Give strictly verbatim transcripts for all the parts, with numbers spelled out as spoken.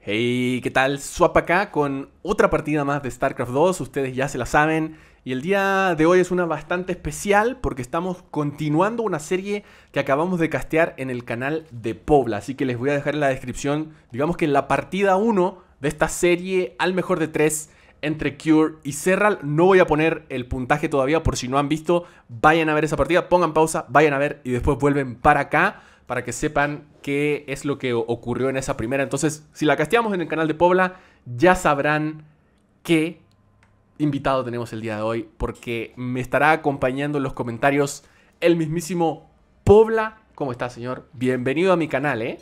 Hey, ¿qué tal? Swap acá con otra partida más de StarCraft dos, ustedes ya se la saben. Y el día de hoy es una bastante especial porque estamos continuando una serie que acabamos de castear en el canal de Poblha. Así que les voy a dejar en la descripción, digamos que la partida uno de esta serie al mejor de tres entre Cure y Serral. No voy a poner el puntaje todavía por si no han visto, vayan a ver esa partida, pongan pausa, vayan a ver y después vuelven para acá, para que sepan qué es lo que ocurrió en esa primera. Entonces, si la casteamos en el canal de Poblha, ya sabrán qué invitado tenemos el día de hoy, porque me estará acompañando en los comentarios el mismísimo Poblha. ¿Cómo está, señor? Bienvenido a mi canal, ¿eh?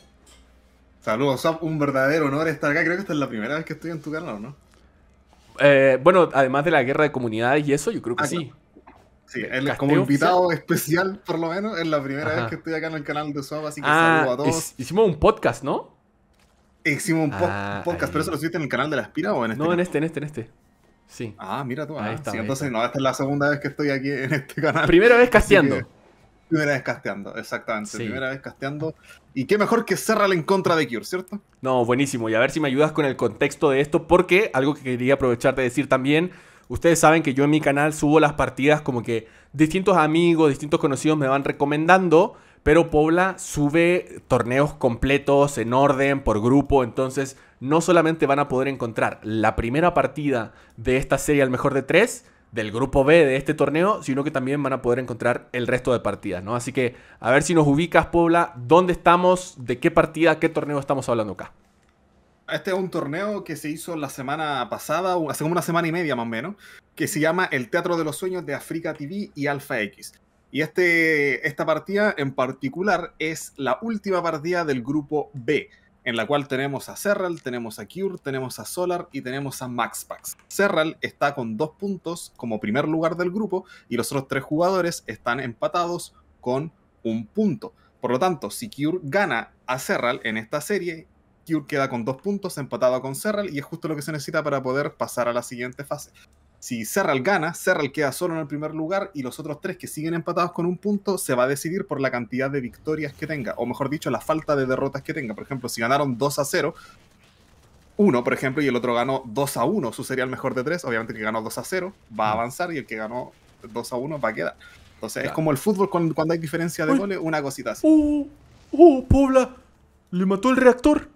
Saludos, Swap. Un verdadero honor estar acá. Creo que esta es la primera vez que estoy en tu canal, ¿no? Eh, bueno, además de la guerra de comunidades y eso, yo creo que ah, sí. Claro. Sí, el, como invitado oficial. especial, por lo menos, es la primera Ajá. vez que estoy acá en el canal de Swap, así que ah, saludo a todos. Hicimos un podcast, ¿no? Hicimos un, po ah, un podcast, ahí. ¿Pero eso lo subiste en el canal de La Espira o en este? No, canal? en este, en este, en este. Sí. Ah, mira tú. Ah, está, sí, entonces, está. no, esta es la segunda vez que estoy aquí en este canal. Primera vez casteando. Que, primera vez casteando, exactamente. Sí. Primera vez casteando. Y qué mejor que Serral en contra de Cure, ¿cierto? No, buenísimo. Y a ver si me ayudas con el contexto de esto, porque algo que quería aprovechar de decir también. Ustedes saben que yo en mi canal subo las partidas como que distintos amigos, distintos conocidos me van recomendando, pero Poblha sube torneos completos en orden, por grupo, entonces no solamente van a poder encontrar la primera partida de esta serie al mejor de tres, del grupo B de este torneo, sino que también van a poder encontrar el resto de partidas, ¿no? Así que a ver si nos ubicas, Poblha, ¿dónde estamos? ¿De qué partida, qué torneo estamos hablando acá? Este es un torneo que se hizo la semana pasada, hace como una semana y media más o menos, que se llama el Teatro de los Sueños de Africa T V y Alpha X. Y este, esta partida en particular es la última partida del grupo B, en la cual tenemos a Serral, tenemos a Cure, tenemos a Solar y tenemos a MaxPax. Serral está con dos puntos como primer lugar del grupo y los otros tres jugadores están empatados con un punto. Por lo tanto, si Cure gana a Serral en esta serie, Cure queda con dos puntos, empatado con Serral, y es justo lo que se necesita para poder pasar a la siguiente fase. Si Serral gana, Serral queda solo en el primer lugar y los otros tres que siguen empatados con un punto se va a decidir por la cantidad de victorias que tenga, o mejor dicho, la falta de derrotas que tenga. Por ejemplo, si ganaron dos a cero, uno, por ejemplo, y el otro ganó dos a uno, su sería el mejor de tres, obviamente el que ganó dos a cero va a avanzar y el que ganó dos a uno va a quedar. Entonces claro. Es como el fútbol cuando, cuando hay diferencia de Uy. goles, una cosita así. ¡Oh, oh Poblha! ¡Le mató el reactor!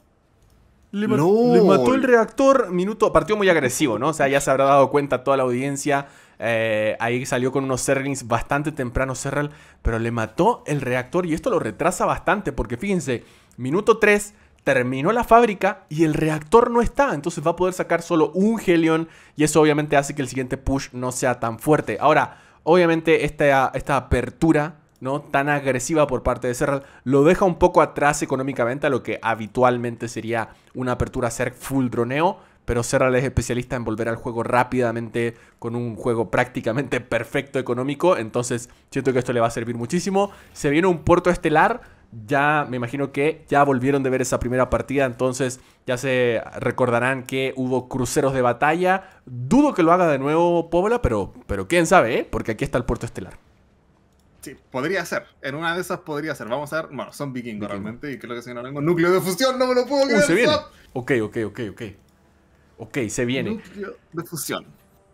Le, mat no. le mató el reactor, minuto, partido muy agresivo, ¿no? O sea, ya se habrá dado cuenta toda la audiencia. Eh, ahí salió con unos Zerglings bastante temprano Serral, pero le mató el reactor y esto lo retrasa bastante porque fíjense, minuto tres, terminó la fábrica y el reactor no está, entonces va a poder sacar solo un Helion y eso obviamente hace que el siguiente push no sea tan fuerte. Ahora, obviamente esta, esta apertura, ¿no? tan agresiva por parte de Serral lo deja un poco atrás económicamente a lo que habitualmente sería una apertura Zerg full droneo, pero Serral es especialista en volver al juego rápidamente con un juego prácticamente perfecto económico, entonces siento que esto le va a servir muchísimo. Se viene un puerto estelar, ya me imagino que ya volvieron de ver esa primera partida, entonces ya se recordarán que hubo cruceros de batalla. Dudo que lo haga de nuevo Poblha, pero, pero quién sabe, ¿eh? Porque aquí está el puerto estelar. Sí, podría ser. En una de esas podría ser. Vamos a ver. Bueno, son vikingos Viking. realmente. Y creo que si no tengo núcleo de fusión, no me lo puedo creer. Uh, se viene. Ok, ok, ok, ok. Ok, se viene. Núcleo de fusión.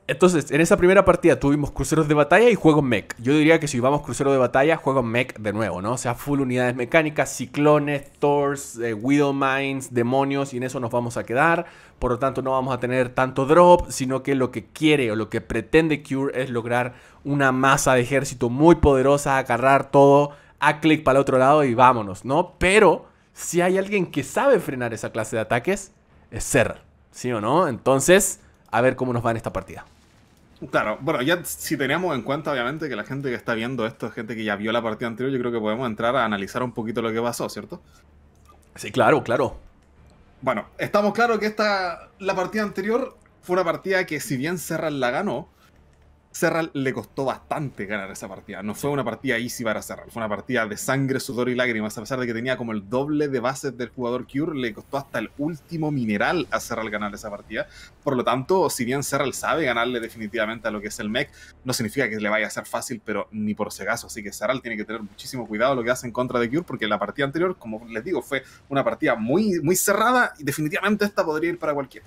Entonces, en esa primera partida tuvimos cruceros de batalla y juegos mech. Yo diría que si vamos cruceros de batalla, juegos mech de nuevo, ¿no? O sea, full unidades mecánicas, ciclones, Thors, eh, Widow Mines, demonios, y en eso nos vamos a quedar. Por lo tanto, no vamos a tener tanto drop, sino que lo que quiere o lo que pretende Cure es lograr una masa de ejército muy poderosa, agarrar todo, a clic para el otro lado y vámonos, ¿no? Pero, si hay alguien que sabe frenar esa clase de ataques, es Serral, ¿sí o no? Entonces, a ver cómo nos va en esta partida. Claro, bueno, ya si tenemos en cuenta obviamente que la gente que está viendo esto es gente que ya vio la partida anterior, yo creo que podemos entrar a analizar un poquito lo que pasó, ¿cierto? Sí, claro, claro. Bueno, estamos claros que esta, la partida anterior fue una partida que si bien Serral la ganó, Serral le costó bastante ganar esa partida. No fue una partida easy para Serral. Fue una partida de sangre, sudor y lágrimas. A pesar de que tenía como el doble de bases del jugador Cure, le costó hasta el último mineral a Serral ganar esa partida. Por lo tanto, si bien Serral sabe ganarle definitivamente a lo que es el mech, no significa que le vaya a ser fácil, pero ni por si acaso. Así que Serral tiene que tener muchísimo cuidado lo que hace en contra de Cure, porque la partida anterior, como les digo, fue una partida muy, muy cerrada y definitivamente esta podría ir para cualquiera.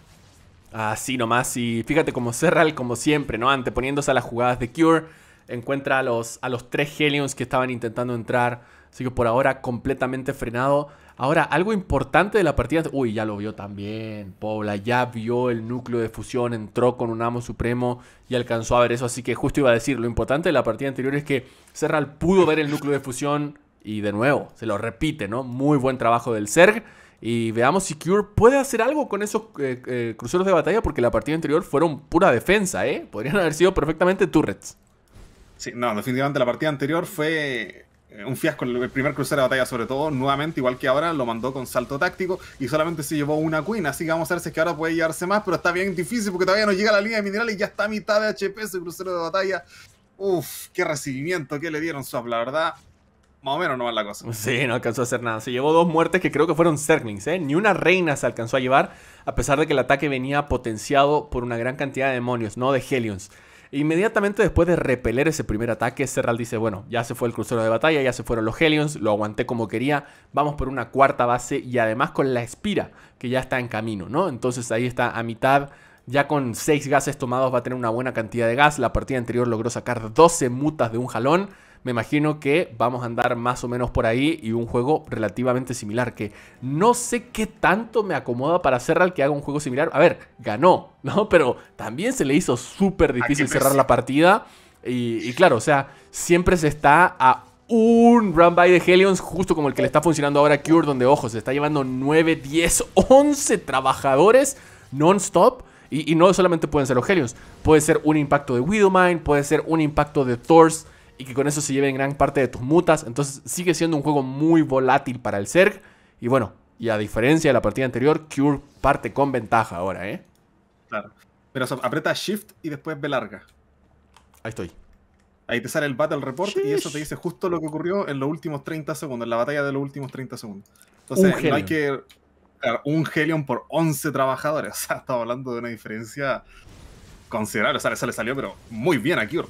Así nomás, y fíjate como Serral, como siempre, ¿no? Anteponiéndose a las jugadas de Cure, encuentra a los, a los tres Helions que estaban intentando entrar. Así que por ahora completamente frenado. Ahora, algo importante de la partida... Uy, ya lo vio también Poblha, ya vio el núcleo de fusión, entró con un amo supremo y alcanzó a ver eso. Así que justo iba a decir, lo importante de la partida anterior es que Serral pudo ver el núcleo de fusión y de nuevo, se lo repite, ¿no? Muy buen trabajo del Zerg. Y veamos si Cure puede hacer algo con esos eh, eh, cruceros de batalla, porque la partida anterior fueron pura defensa, ¿eh? Podrían haber sido perfectamente turrets. Sí, no, definitivamente la partida anterior fue... un fiasco, el primer crucero de batalla sobre todo, nuevamente, igual que ahora, lo mandó con salto táctico y solamente se llevó una queen, así que vamos a ver si es que ahora puede llevarse más, pero está bien difícil porque todavía no llega a la línea de minerales y ya está a mitad de H P ese crucero de batalla. Uff, qué recibimiento que le dieron Swap, la verdad, más o menos no va la cosa. Sí, no alcanzó a hacer nada, se llevó dos muertes que creo que fueron Zerglings, ¿eh? Ni una reina se alcanzó a llevar, a pesar de que el ataque venía potenciado por una gran cantidad de demonios, no de Helions. Inmediatamente después de repeler ese primer ataque, Serral dice, bueno, ya se fue el crucero de batalla, ya se fueron los Helions, lo aguanté como quería, vamos por una cuarta base y además con la Espira, que ya está en camino, ¿no? Entonces ahí está a mitad, ya con seis gases tomados va a tener una buena cantidad de gas, la partida anterior logró sacar doce mutas de un jalón, me imagino que vamos a andar más o menos por ahí y un juego relativamente similar, que no sé qué tanto me acomoda para Serral que haga un juego similar. A ver, ganó, ¿no? Pero también se le hizo súper difícil cerrar la partida y, y claro, o sea, siempre se está a un run by de Helions, justo como el que le está funcionando ahora a Cure, donde, ojo, se está llevando nueve, diez, once trabajadores non-stop. Y, y no solamente pueden ser los Helions, puede ser un impacto de Widowmine, puede ser un impacto de Thors, y que con eso se lleven gran parte de tus mutas. Entonces sigue siendo un juego muy volátil para el Zerg. Y bueno, y a diferencia de la partida anterior, Cure parte con ventaja ahora, ¿eh? Claro. Pero o sea, aprieta Shift y después B larga. Ahí estoy. Ahí te sale el Battle Report. Sheesh. Y eso te dice justo lo que ocurrió en los últimos treinta segundos, en la batalla de los últimos treinta segundos. Entonces no hay que... Claro, un Helion por once trabajadores. O sea, estaba hablando de una diferencia considerable. O sea, eso le salió pero muy bien a Cure.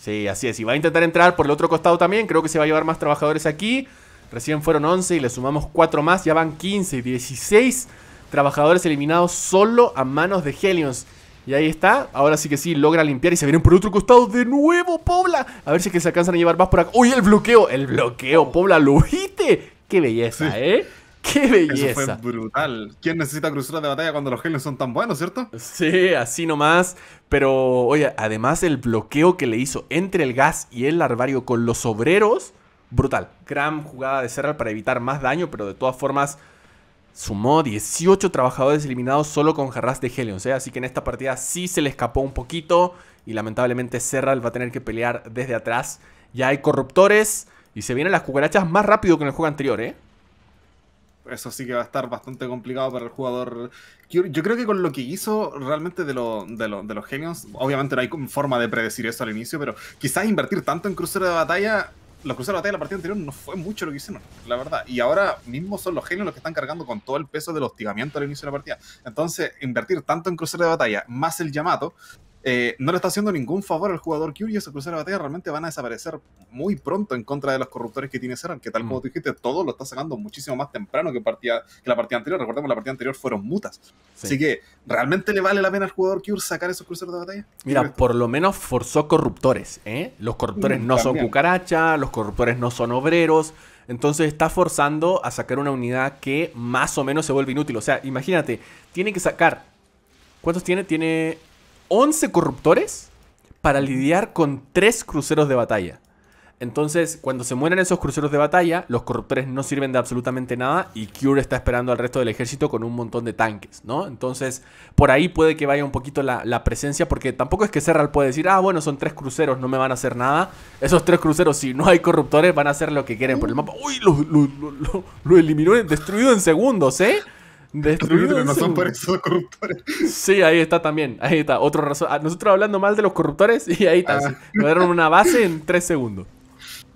Sí, así es. Y va a intentar entrar por el otro costado también. Creo que se va a llevar más trabajadores aquí. Recién fueron once y le sumamos cuatro más. Ya van quince, dieciséis trabajadores eliminados solo a manos de Helions. Y ahí está. Ahora sí que sí, logra limpiar y se vienen por el otro costado de nuevo, Poblha. A ver si es que se alcanzan a llevar más por acá. ¡Uy, el bloqueo! ¡El bloqueo, Poblha! ¡Lo viste! ¡Qué belleza, sí, eh! ¡Qué belleza! Eso fue brutal. ¿Quién necesita cruceros de batalla cuando los Helions son tan buenos, cierto? Sí, así nomás. Pero, oye, además el bloqueo que le hizo entre el gas y el larvario con los obreros, brutal. Gran jugada de Serral para evitar más daño, pero de todas formas sumó dieciocho trabajadores eliminados solo con jarras de Helions, ¿eh? Así que en esta partida sí se le escapó un poquito y lamentablemente Serral va a tener que pelear desde atrás. Ya hay corruptores y se vienen las cucarachas más rápido que en el juego anterior, ¿eh? Eso sí que va a estar bastante complicado para el jugador Cure. Yo creo que con lo que hizo realmente de, lo, de, lo, de los Helions, obviamente no hay forma de predecir eso al inicio, pero quizás invertir tanto en crucero de batalla, los cruceros de batalla de la partida anterior no fue mucho lo que hicieron, la verdad. Y ahora mismo son los Helions los que están cargando con todo el peso del hostigamiento al inicio de la partida. Entonces, invertir tanto en crucero de batalla más el Yamato, Eh, no le está haciendo ningún favor al jugador Cure y esos cruceros de batalla realmente van a desaparecer muy pronto en contra de los corruptores que tiene Serral, que tal como tú dijiste, todo lo está sacando muchísimo más temprano que, partida, que la partida anterior. Recordemos, la partida anterior fueron mutas. Sí. Así que, ¿realmente le vale la pena al jugador Cure sacar esos cruceros de batalla? Mira, por lo menos forzó corruptores, ¿eh? Los corruptores mm, no también. son cucaracha, los corruptores no son obreros. Entonces está forzando a sacar una unidad que más o menos se vuelve inútil. O sea, imagínate, tiene que sacar... ¿Cuántos tiene? Tiene... once corruptores para lidiar con tres cruceros de batalla. Entonces, cuando se mueren esos cruceros de batalla, los corruptores no sirven de absolutamente nada y Cure está esperando al resto del ejército con un montón de tanques, ¿no? Entonces, por ahí puede que vaya un poquito la, la presencia, porque tampoco es que Serral puede decir, ah, bueno, son tres cruceros, no me van a hacer nada. Esos tres cruceros, si no hay corruptores, van a hacer lo que quieren por el mapa. ¡Uy! Lo, lo, lo, lo eliminó, destruido en segundos, ¿eh? Destruido. Pero no son por esos corruptores. Sí, ahí está también. Ahí está. Otro razón. Nosotros hablando mal de los corruptores y ahí está. Ah. Nos dieron una base en tres segundos.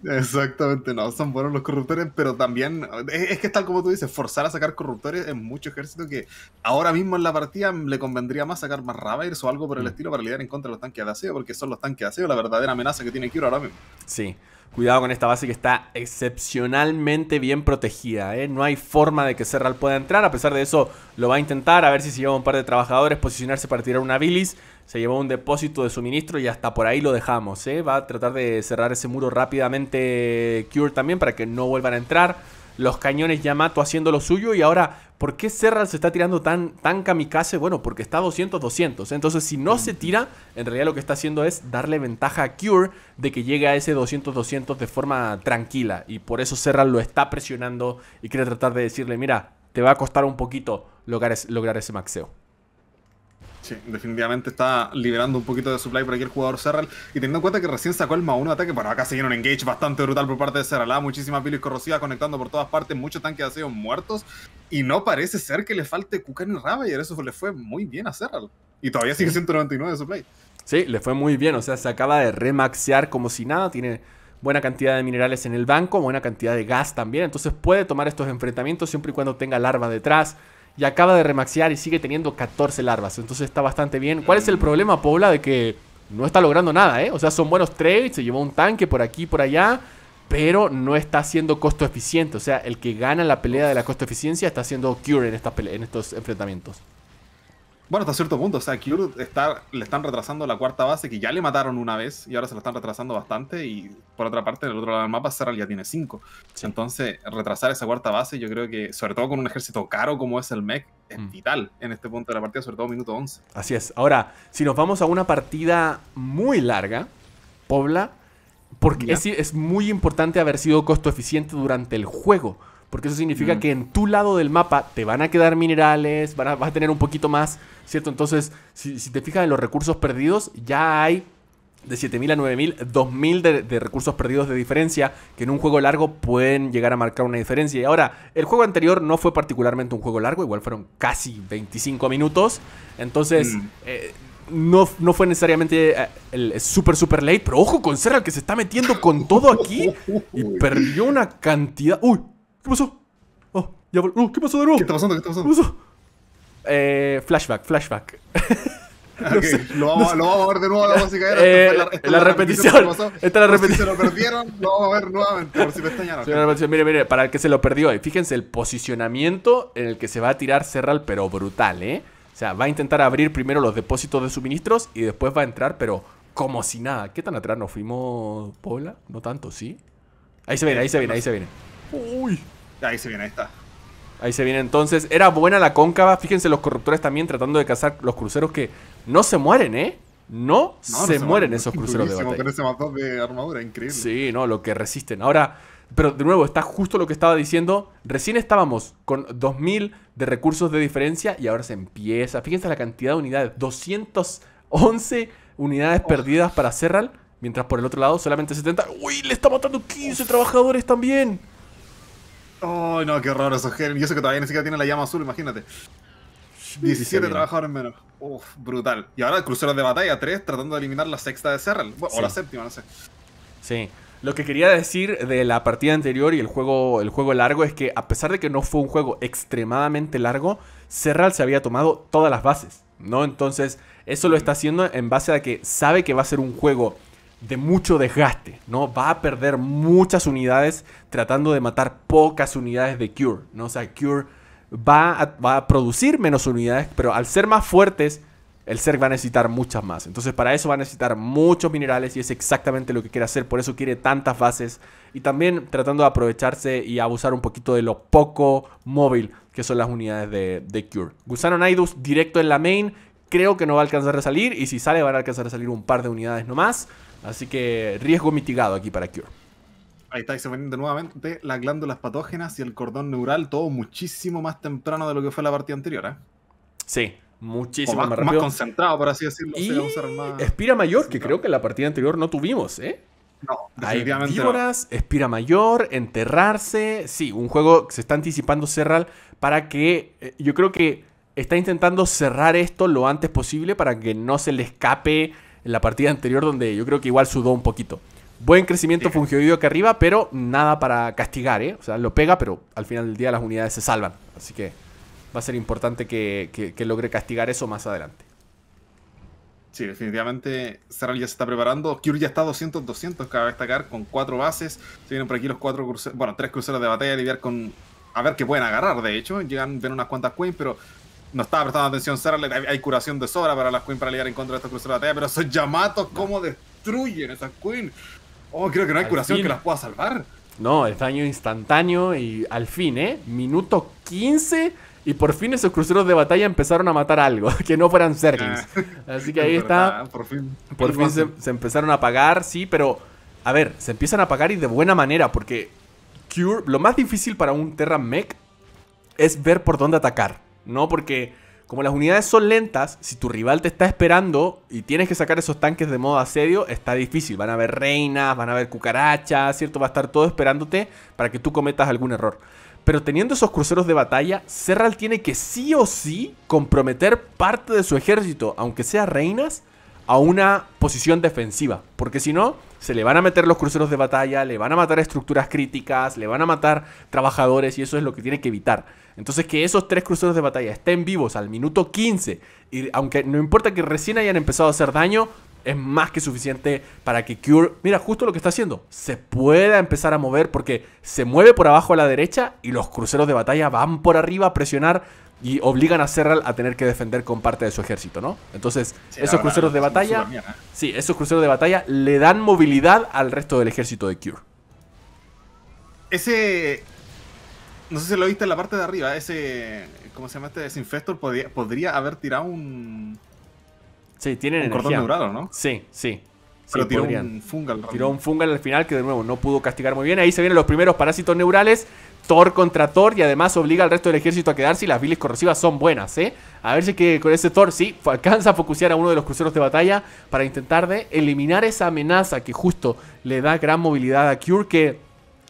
Exactamente, no, son buenos los corruptores, pero también, es, es que tal como tú dices, forzar a sacar corruptores en mucho ejército que ahora mismo en la partida le convendría más sacar más Ravagers o algo por el estilo para lidiar en contra de los tanques de aseo, porque son los tanques de aseo la verdadera amenaza que tiene Cure ahora mismo. Sí, cuidado con esta base que está excepcionalmente bien protegida, ¿eh? No hay forma de que Serral pueda entrar, a pesar de eso lo va a intentar, a ver si se lleva un par de trabajadores, posicionarse para tirar una bilis. Se llevó un depósito de suministro y hasta por ahí lo dejamos, ¿eh? Va a tratar de cerrar ese muro rápidamente Cure también para que no vuelvan a entrar. Los cañones Yamato haciendo lo suyo. Y ahora, ¿por qué Serral se está tirando tan, tan kamikaze? Bueno, porque está doscientos doscientos. Entonces, si no se tira, en realidad lo que está haciendo es darle ventaja a Cure de que llegue a ese doscientos doscientos de forma tranquila. Y por eso Serral lo está presionando y quiere tratar de decirle, mira, te va a costar un poquito lograr, lograr ese maxeo. Sí, definitivamente está liberando un poquito de supply por aquí el jugador Serral. Y teniendo en cuenta que recién sacó el más uno de ataque, bueno, acá se viene un engage bastante brutal por parte de Serral. ¿Ah? Muchísimas bilis corrosivas conectando por todas partes, muchos tanques de aseo muertos. Y no parece ser que le falte Kukan y Ravager. Eso le fue muy bien a Serral. Y todavía sigue ciento noventa y nueve de supply. Sí, le fue muy bien. O sea, se acaba de remaxear como si nada. Tiene buena cantidad de minerales en el banco, buena cantidad de gas también. Entonces puede tomar estos enfrentamientos siempre y cuando tenga larva detrás. Y acaba de remaxear y sigue teniendo catorce larvas. Entonces está bastante bien. ¿Cuál es el problema, Poblha? De que no está logrando nada, ¿eh? O sea, son buenos trades. Se llevó un tanque por aquí, por allá. Pero no está haciendo costo eficiente. O sea, el que gana la pelea de la costo eficiencia está haciendo Cure en, esta en estos enfrentamientos. Bueno, hasta cierto punto. O sea, Cure está, le están retrasando la cuarta base, que ya le mataron una vez y ahora se la están retrasando bastante. Y por otra parte, en el otro lado del mapa, Serral ya tiene cinco. Sí. Entonces, retrasar esa cuarta base, yo creo que, sobre todo con un ejército caro como es el mech, es mm. vital en este punto de la partida, sobre todo minuto once. Así es. Ahora, si nos vamos a una partida muy larga, Poblha, porque es, es muy importante haber sido costo eficiente durante el juego. Porque eso significa mm. que en tu lado del mapa te van a quedar minerales, van a, vas a tener un poquito más, ¿cierto? Entonces, si, si te fijas en los recursos perdidos, ya hay de siete mil a nueve mil, dos mil de, de recursos perdidos de diferencia, que en un juego largo pueden llegar a marcar una diferencia. Y ahora, el juego anterior no fue particularmente un juego largo, igual fueron casi veinticinco minutos. Entonces, mm. eh, no, no fue necesariamente el super, super late, pero ojo con Serral, que se está metiendo con todo aquí y perdió una cantidad... ¡Uy! ¿Qué pasó? Oh, ya uh, ¿Qué pasó de nuevo? ¿Qué está pasando? ¿Qué está pasando? ¿Qué pasó? Eh, flashback, flashback. no okay. sé, lo, vamos, no lo vamos a ver de nuevo, la música era. Eh, esta la, esta la, la repetición. repetición esta la repetición. Si se lo perdieron, lo vamos a ver nuevamente. Por si pestañaron. Okay. Mire, mire, para el que se lo perdió. Ahí. Fíjense el posicionamiento en el que se va a tirar Serral, pero brutal, ¿eh? O sea, va a intentar abrir primero los depósitos de suministros y después va a entrar, pero como si nada. ¿Qué tan atrás nos fuimos, Poblha? No tanto, ¿sí? Ahí se viene, ahí se viene, ahí se viene. Uy. Ahí se viene, ahí está. Ahí se viene entonces. Era buena la cóncava. Fíjense los corruptores también tratando de cazar los cruceros que no se mueren, ¿eh? No, no se, no se mueren, mueren esos cruceros de batalla. Con ese matón de armadura, increíble. Sí, no, lo que resisten. Ahora, pero de nuevo, está justo lo que estaba diciendo. Recién estábamos con dos mil de recursos de diferencia y ahora se empieza. Fíjense la cantidad de unidades. doscientas once unidades oh. perdidas para Serral. Mientras por el otro lado solamente setenta. Uy, le está matando quince Uf. trabajadores también. Oh, no, qué horror esos genes. Y eso que todavía ni siquiera tiene la llama azul, imagínate. diecisiete trabajadores menos. Uf, brutal. Y ahora cruceros de batalla, tres, tratando de eliminar la sexta de Serral. Bueno, sí. O la séptima, no sé. Sí. Lo que quería decir de la partida anterior y el juego, el juego largo es que, a pesar de que no fue un juego extremadamente largo, Serral se había tomado todas las bases, ¿no? Entonces, eso lo está haciendo en base a que sabe que va a ser un juego de mucho desgaste, ¿no? Va a perder muchas unidades tratando de matar pocas unidades de Cure, ¿no? O sea, Cure va a, va a producir menos unidades, pero al ser más fuertes, el Zerg va a necesitar muchas más. Entonces, para eso va a necesitar muchos minerales y es exactamente lo que quiere hacer. Por eso quiere tantas bases. Y también tratando de aprovecharse y abusar un poquito de lo poco móvil que son las unidades de, de Cure. Gusano Naidus directo en la main. Creo que no va a alcanzar a salir. Y si sale, van a alcanzar a salir un par de unidades nomás. Así que riesgo mitigado aquí para Cure. Ahí está, y se venden nuevamente las glándulas patógenas y el cordón neural, todo muchísimo más temprano de lo que fue la partida anterior, ¿eh? Sí, muchísimo más, más rápido. Más concentrado, por así decirlo. Y o sea, más Espira Mayor, que creo que en la partida anterior no tuvimos, ¿eh? No, definitivamente hay víboras, no. Espira mayor, enterrarse. Sí, un juego que se está anticipando Serral para que... Eh, yo creo que está intentando cerrar esto lo antes posible para que no se le escape la partida anterior donde yo creo que igual sudó un poquito. Buen crecimiento sí. Fungioidio acá arriba, pero nada para castigar, ¿eh? O sea, lo pega, pero al final del día las unidades se salvan. Así que va a ser importante que, que, que logre castigar eso más adelante. Sí, definitivamente Serral ya se está preparando. Cure ya está doscientos doscientos, cada vez destacar con cuatro bases. Se vienen por aquí los cuatro cruceros, bueno, tres cruceros de batalla a lidiar con... A ver qué pueden agarrar, de hecho. Llegan, ven unas cuantas Queen, pero no estaba prestando atención Serral. Hay, hay curación de sobra para las Queen para lidiar en contra de estos cruceros de batalla, pero esos Yamatos, ¿cómo destruyen esas Queen? Oh, creo que no hay al curación fin. Que las pueda salvar. No, el daño instantáneo y al fin, ¿eh? Minuto quince... Y por fin esos cruceros de batalla empezaron a matar algo, que no fueran Zerglings. Así que ahí está. Por fin, por fin se, se empezaron a apagar, sí, pero... A ver, se empiezan a apagar y de buena manera, porque... Cure, lo más difícil para un Terran Mech es ver por dónde atacar, ¿no? Porque como las unidades son lentas, si tu rival te está esperando y tienes que sacar esos tanques de modo asedio, está difícil. Van a haber reinas, van a haber cucarachas, ¿cierto? Va a estar todo esperándote para que tú cometas algún error. Pero teniendo esos cruceros de batalla, Serral tiene que sí o sí comprometer parte de su ejército, aunque sea reinas, a una posición defensiva. Porque si no, se le van a meter los cruceros de batalla, le van a matar estructuras críticas, le van a matar trabajadores y eso es lo que tiene que evitar. Entonces que esos tres cruceros de batalla estén vivos al minuto quince, y aunque no importa que recién hayan empezado a hacer daño, es más que suficiente para que Cure, mira, justo lo que está haciendo, se pueda empezar a mover porque se mueve por abajo a la derecha y los cruceros de batalla van por arriba a presionar y obligan a Serral a tener que defender con parte de su ejército, ¿no? Entonces, sí, esos verdad, cruceros de batalla, mía, ¿eh? sí, esos cruceros de batalla le dan movilidad al resto del ejército de Cure. Ese... No sé si lo viste en la parte de arriba, ese... ¿Cómo se llama este? Ese Infestor podría, podría haber tirado un... Sí, tienen un energía. Cordón neurado, ¿no? Sí, sí. Pero sí, tiró podrían. un fungal. Realmente. Tiró un fungal al final que de nuevo no pudo castigar muy bien. Ahí se vienen los primeros parásitos neurales. Tor contra Tor y además obliga al resto del ejército a quedarse y las bilis corrosivas son buenas, ¿eh? A ver si que con ese Tor sí alcanza a focusear a uno de los cruceros de batalla para intentar de eliminar esa amenaza que justo le da gran movilidad a Cure que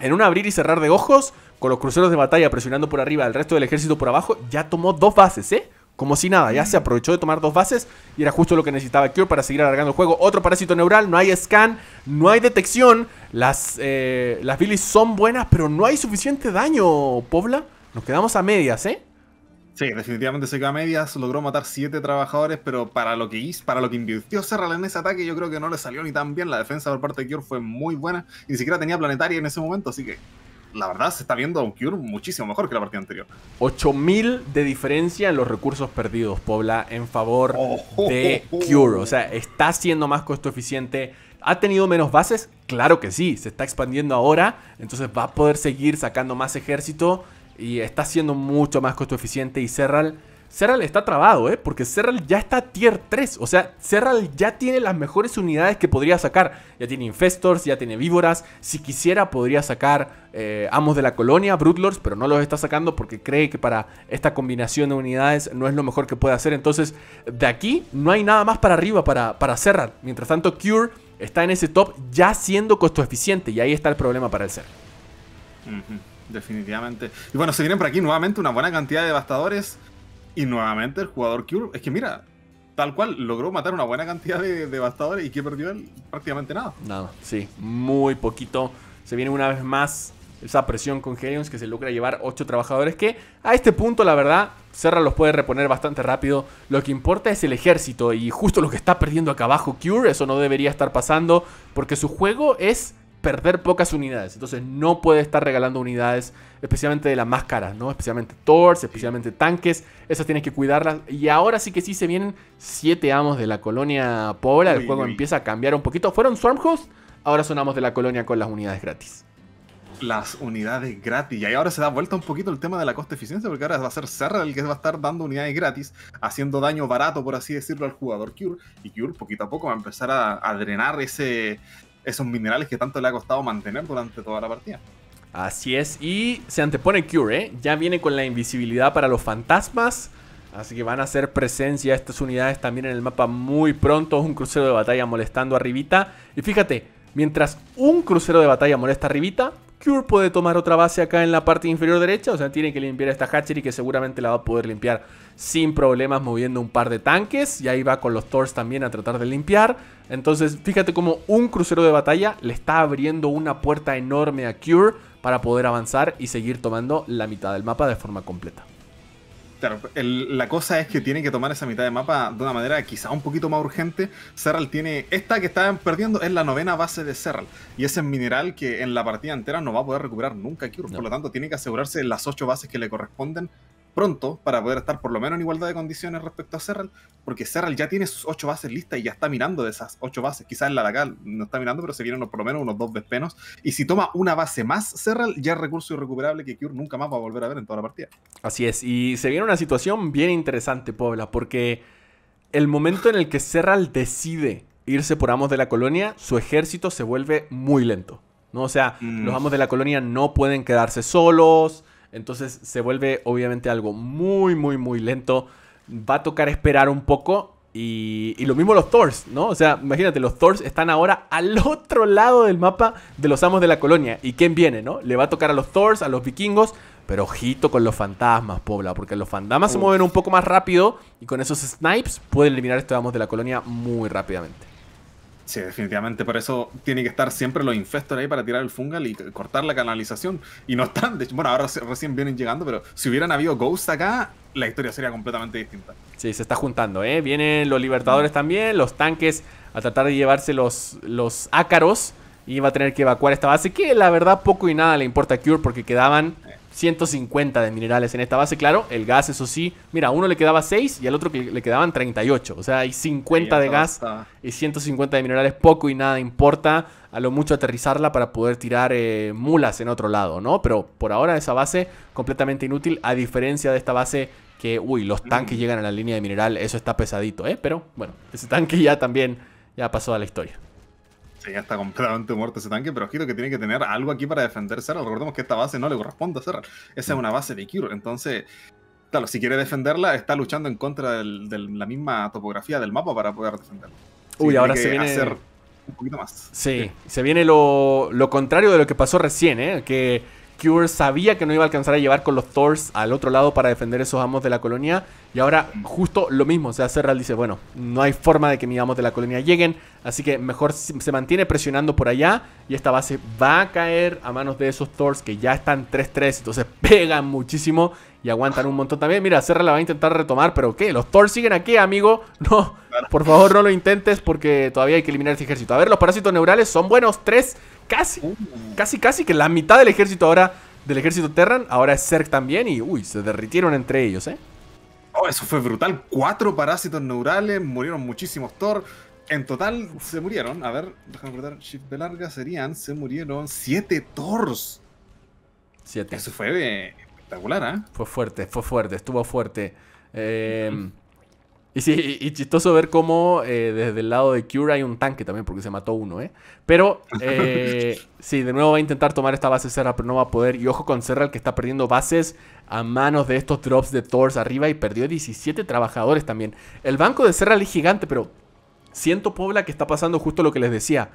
en un abrir y cerrar de ojos con los cruceros de batalla presionando por arriba al resto del ejército por abajo ya tomó dos bases, ¿eh? Como si nada, ya se aprovechó de tomar dos bases y era justo lo que necesitaba Cure para seguir alargando el juego. Otro parásito neural, no hay scan, no hay detección. Las, eh, las bilis son buenas, pero no hay suficiente daño, Poblha. Nos quedamos a medias, ¿eh? Sí, definitivamente se quedó a medias. Logró matar siete trabajadores, pero para lo que hizo, para lo que invirtió Serral en ese ataque, yo creo que no le salió ni tan bien. La defensa por parte de Cure fue muy buena. Ni siquiera tenía planetaria en ese momento, así que... La verdad se está viendo a un Cure muchísimo mejor que la partida anterior. ocho mil de diferencia en los recursos perdidos, Poblha, en favor oh, de oh, oh, Cure. O sea, está siendo más costo eficiente. ¿Ha tenido menos bases? Claro que sí, se está expandiendo ahora. Entonces va a poder seguir sacando más ejército y está siendo mucho más costo eficiente. Y Serral, Serral está trabado, ¿eh? Porque Serral ya está tier tres. O sea, Serral ya tiene las mejores unidades que podría sacar. Ya tiene Infestors, ya tiene Víboras. Si quisiera podría sacar eh, Amos de la Colonia, Broodlords, pero no los está sacando porque cree que para esta combinación de unidades no es lo mejor que puede hacer. Entonces, de aquí no hay nada más para arriba para, para Serral. Mientras tanto, Cure está en ese top ya siendo costo eficiente. Y ahí está el problema para el Serral. Mm-hmm. Definitivamente. Y bueno, se vienen por aquí nuevamente una buena cantidad de devastadores. Y nuevamente el jugador Cure, es que mira, tal cual, logró matar una buena cantidad de devastadores y que perdió él prácticamente nada. Nada, sí, muy poquito. Se viene una vez más esa presión con Genius que se logra llevar ocho trabajadores que a este punto, la verdad, Serral los puede reponer bastante rápido. Lo que importa es el ejército y justo lo que está perdiendo acá abajo Cure, eso no debería estar pasando porque su juego es... perder pocas unidades, entonces no puede estar regalando unidades, especialmente de las más caras, ¿no? Especialmente Tors, especialmente tanques, esas tienes que cuidarlas. Y ahora sí que sí se vienen siete amos de la colonia Poblha, el uy, juego uy. empieza a cambiar un poquito. Fueron Swarm Host, ahora son amos de la colonia con las unidades gratis. Las unidades gratis, y ahí ahora se da vuelta un poquito el tema de la coste eficiencia, porque ahora va a ser Serral el que va a estar dando unidades gratis, haciendo daño barato, por así decirlo, al jugador Cure, y Cure poquito a poco va a empezar a, a drenar ese... esos minerales que tanto le ha costado mantener durante toda la partida. Así es, y se antepone Cure, ¿eh? Ya viene con la invisibilidad para los fantasmas, así que van a hacer presencia estas unidades también en el mapa muy pronto. Un crucero de batalla molestando arribita. Y fíjate, Mientras un crucero de batalla molesta arribita, Cure puede tomar otra base acá en la parte inferior derecha. O sea, tiene que limpiar esta hatchery, que seguramente la va a poder limpiar sin problemas moviendo un par de tanques. Y ahí va con los Thors también a tratar de limpiar. Entonces, fíjate cómo un crucero de batalla le está abriendo una puerta enorme a Cure para poder avanzar y seguir tomando la mitad del mapa de forma completa. Claro, el, la cosa es que tienen que tomar esa mitad de mapa de una manera quizá un poquito más urgente. Serral tiene... Esta que estaban perdiendo es la novena base de Serral. Y ese mineral que en la partida entera no va a poder recuperar nunca Cure. No. Por lo tanto, tiene que asegurarse las ocho bases que le corresponden pronto para poder estar por lo menos en igualdad de condiciones respecto a Serral. Porque Serral ya tiene sus ocho bases listas y ya está mirando de esas ocho bases. Quizás la de acá no está mirando, pero se vienen por lo menos unos dos Vespenos. Y si toma una base más Serral, ya es recurso irrecuperable que Cure nunca más va a volver a ver en toda la partida. Así es, y se viene una situación bien interesante, Poblha, porque el momento en el que Serral decide irse por Amos de la Colonia, su ejército se vuelve muy lento, ¿no? O sea, mm. los Amos de la Colonia no pueden quedarse solos, entonces se vuelve obviamente algo muy, muy, muy lento. Va a tocar esperar un poco. Y, y lo mismo los Thors, ¿no? O sea, imagínate, los Thors están ahora al otro lado del mapa de los Amos de la Colonia. ¿Y quién viene, no? Le va a tocar a los Thors, a los vikingos. Pero ojito con los fantasmas, Poblha, porque los fantasmas Uf. se mueven un poco más rápido. Y con esos snipes pueden eliminar estos Amos de la Colonia muy rápidamente. Sí, definitivamente, por eso tiene que estar siempre los infestos ahí para tirar el fungal y cortar la canalización. Y no están, de hecho, bueno, ahora recién vienen llegando, pero si hubieran habido ghosts acá, la historia sería completamente distinta. Sí, se está juntando, ¿eh? Vienen los libertadores también, los tanques a tratar de llevarse los, los ácaros. Y va a tener que evacuar esta base, que la verdad poco y nada le importa a Cure, porque quedaban ciento cincuenta de minerales en esta base. Claro, el gas, eso sí, mira, a uno le quedaba seis y al otro le quedaban treinta y ocho. O sea, hay cincuenta de gas y ciento cincuenta de minerales. Poco y nada importa, a lo mucho aterrizarla para poder tirar eh, mulas en otro lado, ¿no? Pero por ahora esa base completamente inútil, a diferencia de esta base que, uy, los tanques llegan a la línea de mineral. Eso está pesadito, ¿eh? Pero bueno, ese tanque ya también, ya pasó a la historia. Sí, ya está completamente muerto ese tanque, pero ojito que tiene que tener algo aquí para defender Serral. Recordemos que esta base no le corresponde a Serral. Esa es una base de Cure, entonces, claro, si quiere defenderla, está luchando en contra de la misma topografía del mapa para poder defenderla. Así Uy, ahora se viene... hacer un poquito más. Sí, sí. Se viene lo, lo contrario de lo que pasó recién, ¿eh? Que Cure sabía que no iba a alcanzar a llevar con los Thors al otro lado para defender esos Amos de la Colonia. Y ahora justo lo mismo. O sea, Serral dice, bueno, no hay forma de que mis Amos de la Colonia lleguen. Así que mejor se mantiene presionando por allá. Y esta base va a caer a manos de esos Thors que ya están tres tres. Entonces pegan muchísimo y aguantan un montón también. Mira, Serral la va a intentar retomar. ¿Pero qué? Los Thors siguen aquí, amigo. No, por favor no lo intentes, porque todavía hay que eliminar ese ejército. A ver, los parásitos neurales son buenos. Tres... Casi, casi, casi que la mitad del ejército ahora, del ejército Terran, ahora es Zerg también. Y uy, se derritieron entre ellos, ¿eh? Oh, eso fue brutal. Cuatro parásitos neurales, murieron muchísimos Thor. En total se murieron, a ver, déjame cortar, shift de larga serían, se murieron siete Thors. Siete. Eso fue eh, espectacular, ¿eh? Fue fuerte, fue fuerte, estuvo fuerte. Eh... Mm-hmm. Y sí, y chistoso ver cómo eh, desde el lado de Cure hay un tanque también, porque se mató uno, ¿eh? Pero, eh, sí, de nuevo va a intentar tomar esta base Serral, pero no va a poder. Y ojo con Serral, que está perdiendo bases a manos de estos drops de Thors arriba. Y perdió diecisiete trabajadores también. El banco de Serral es gigante, pero siento, Poblha, que está pasando justo lo que les decía.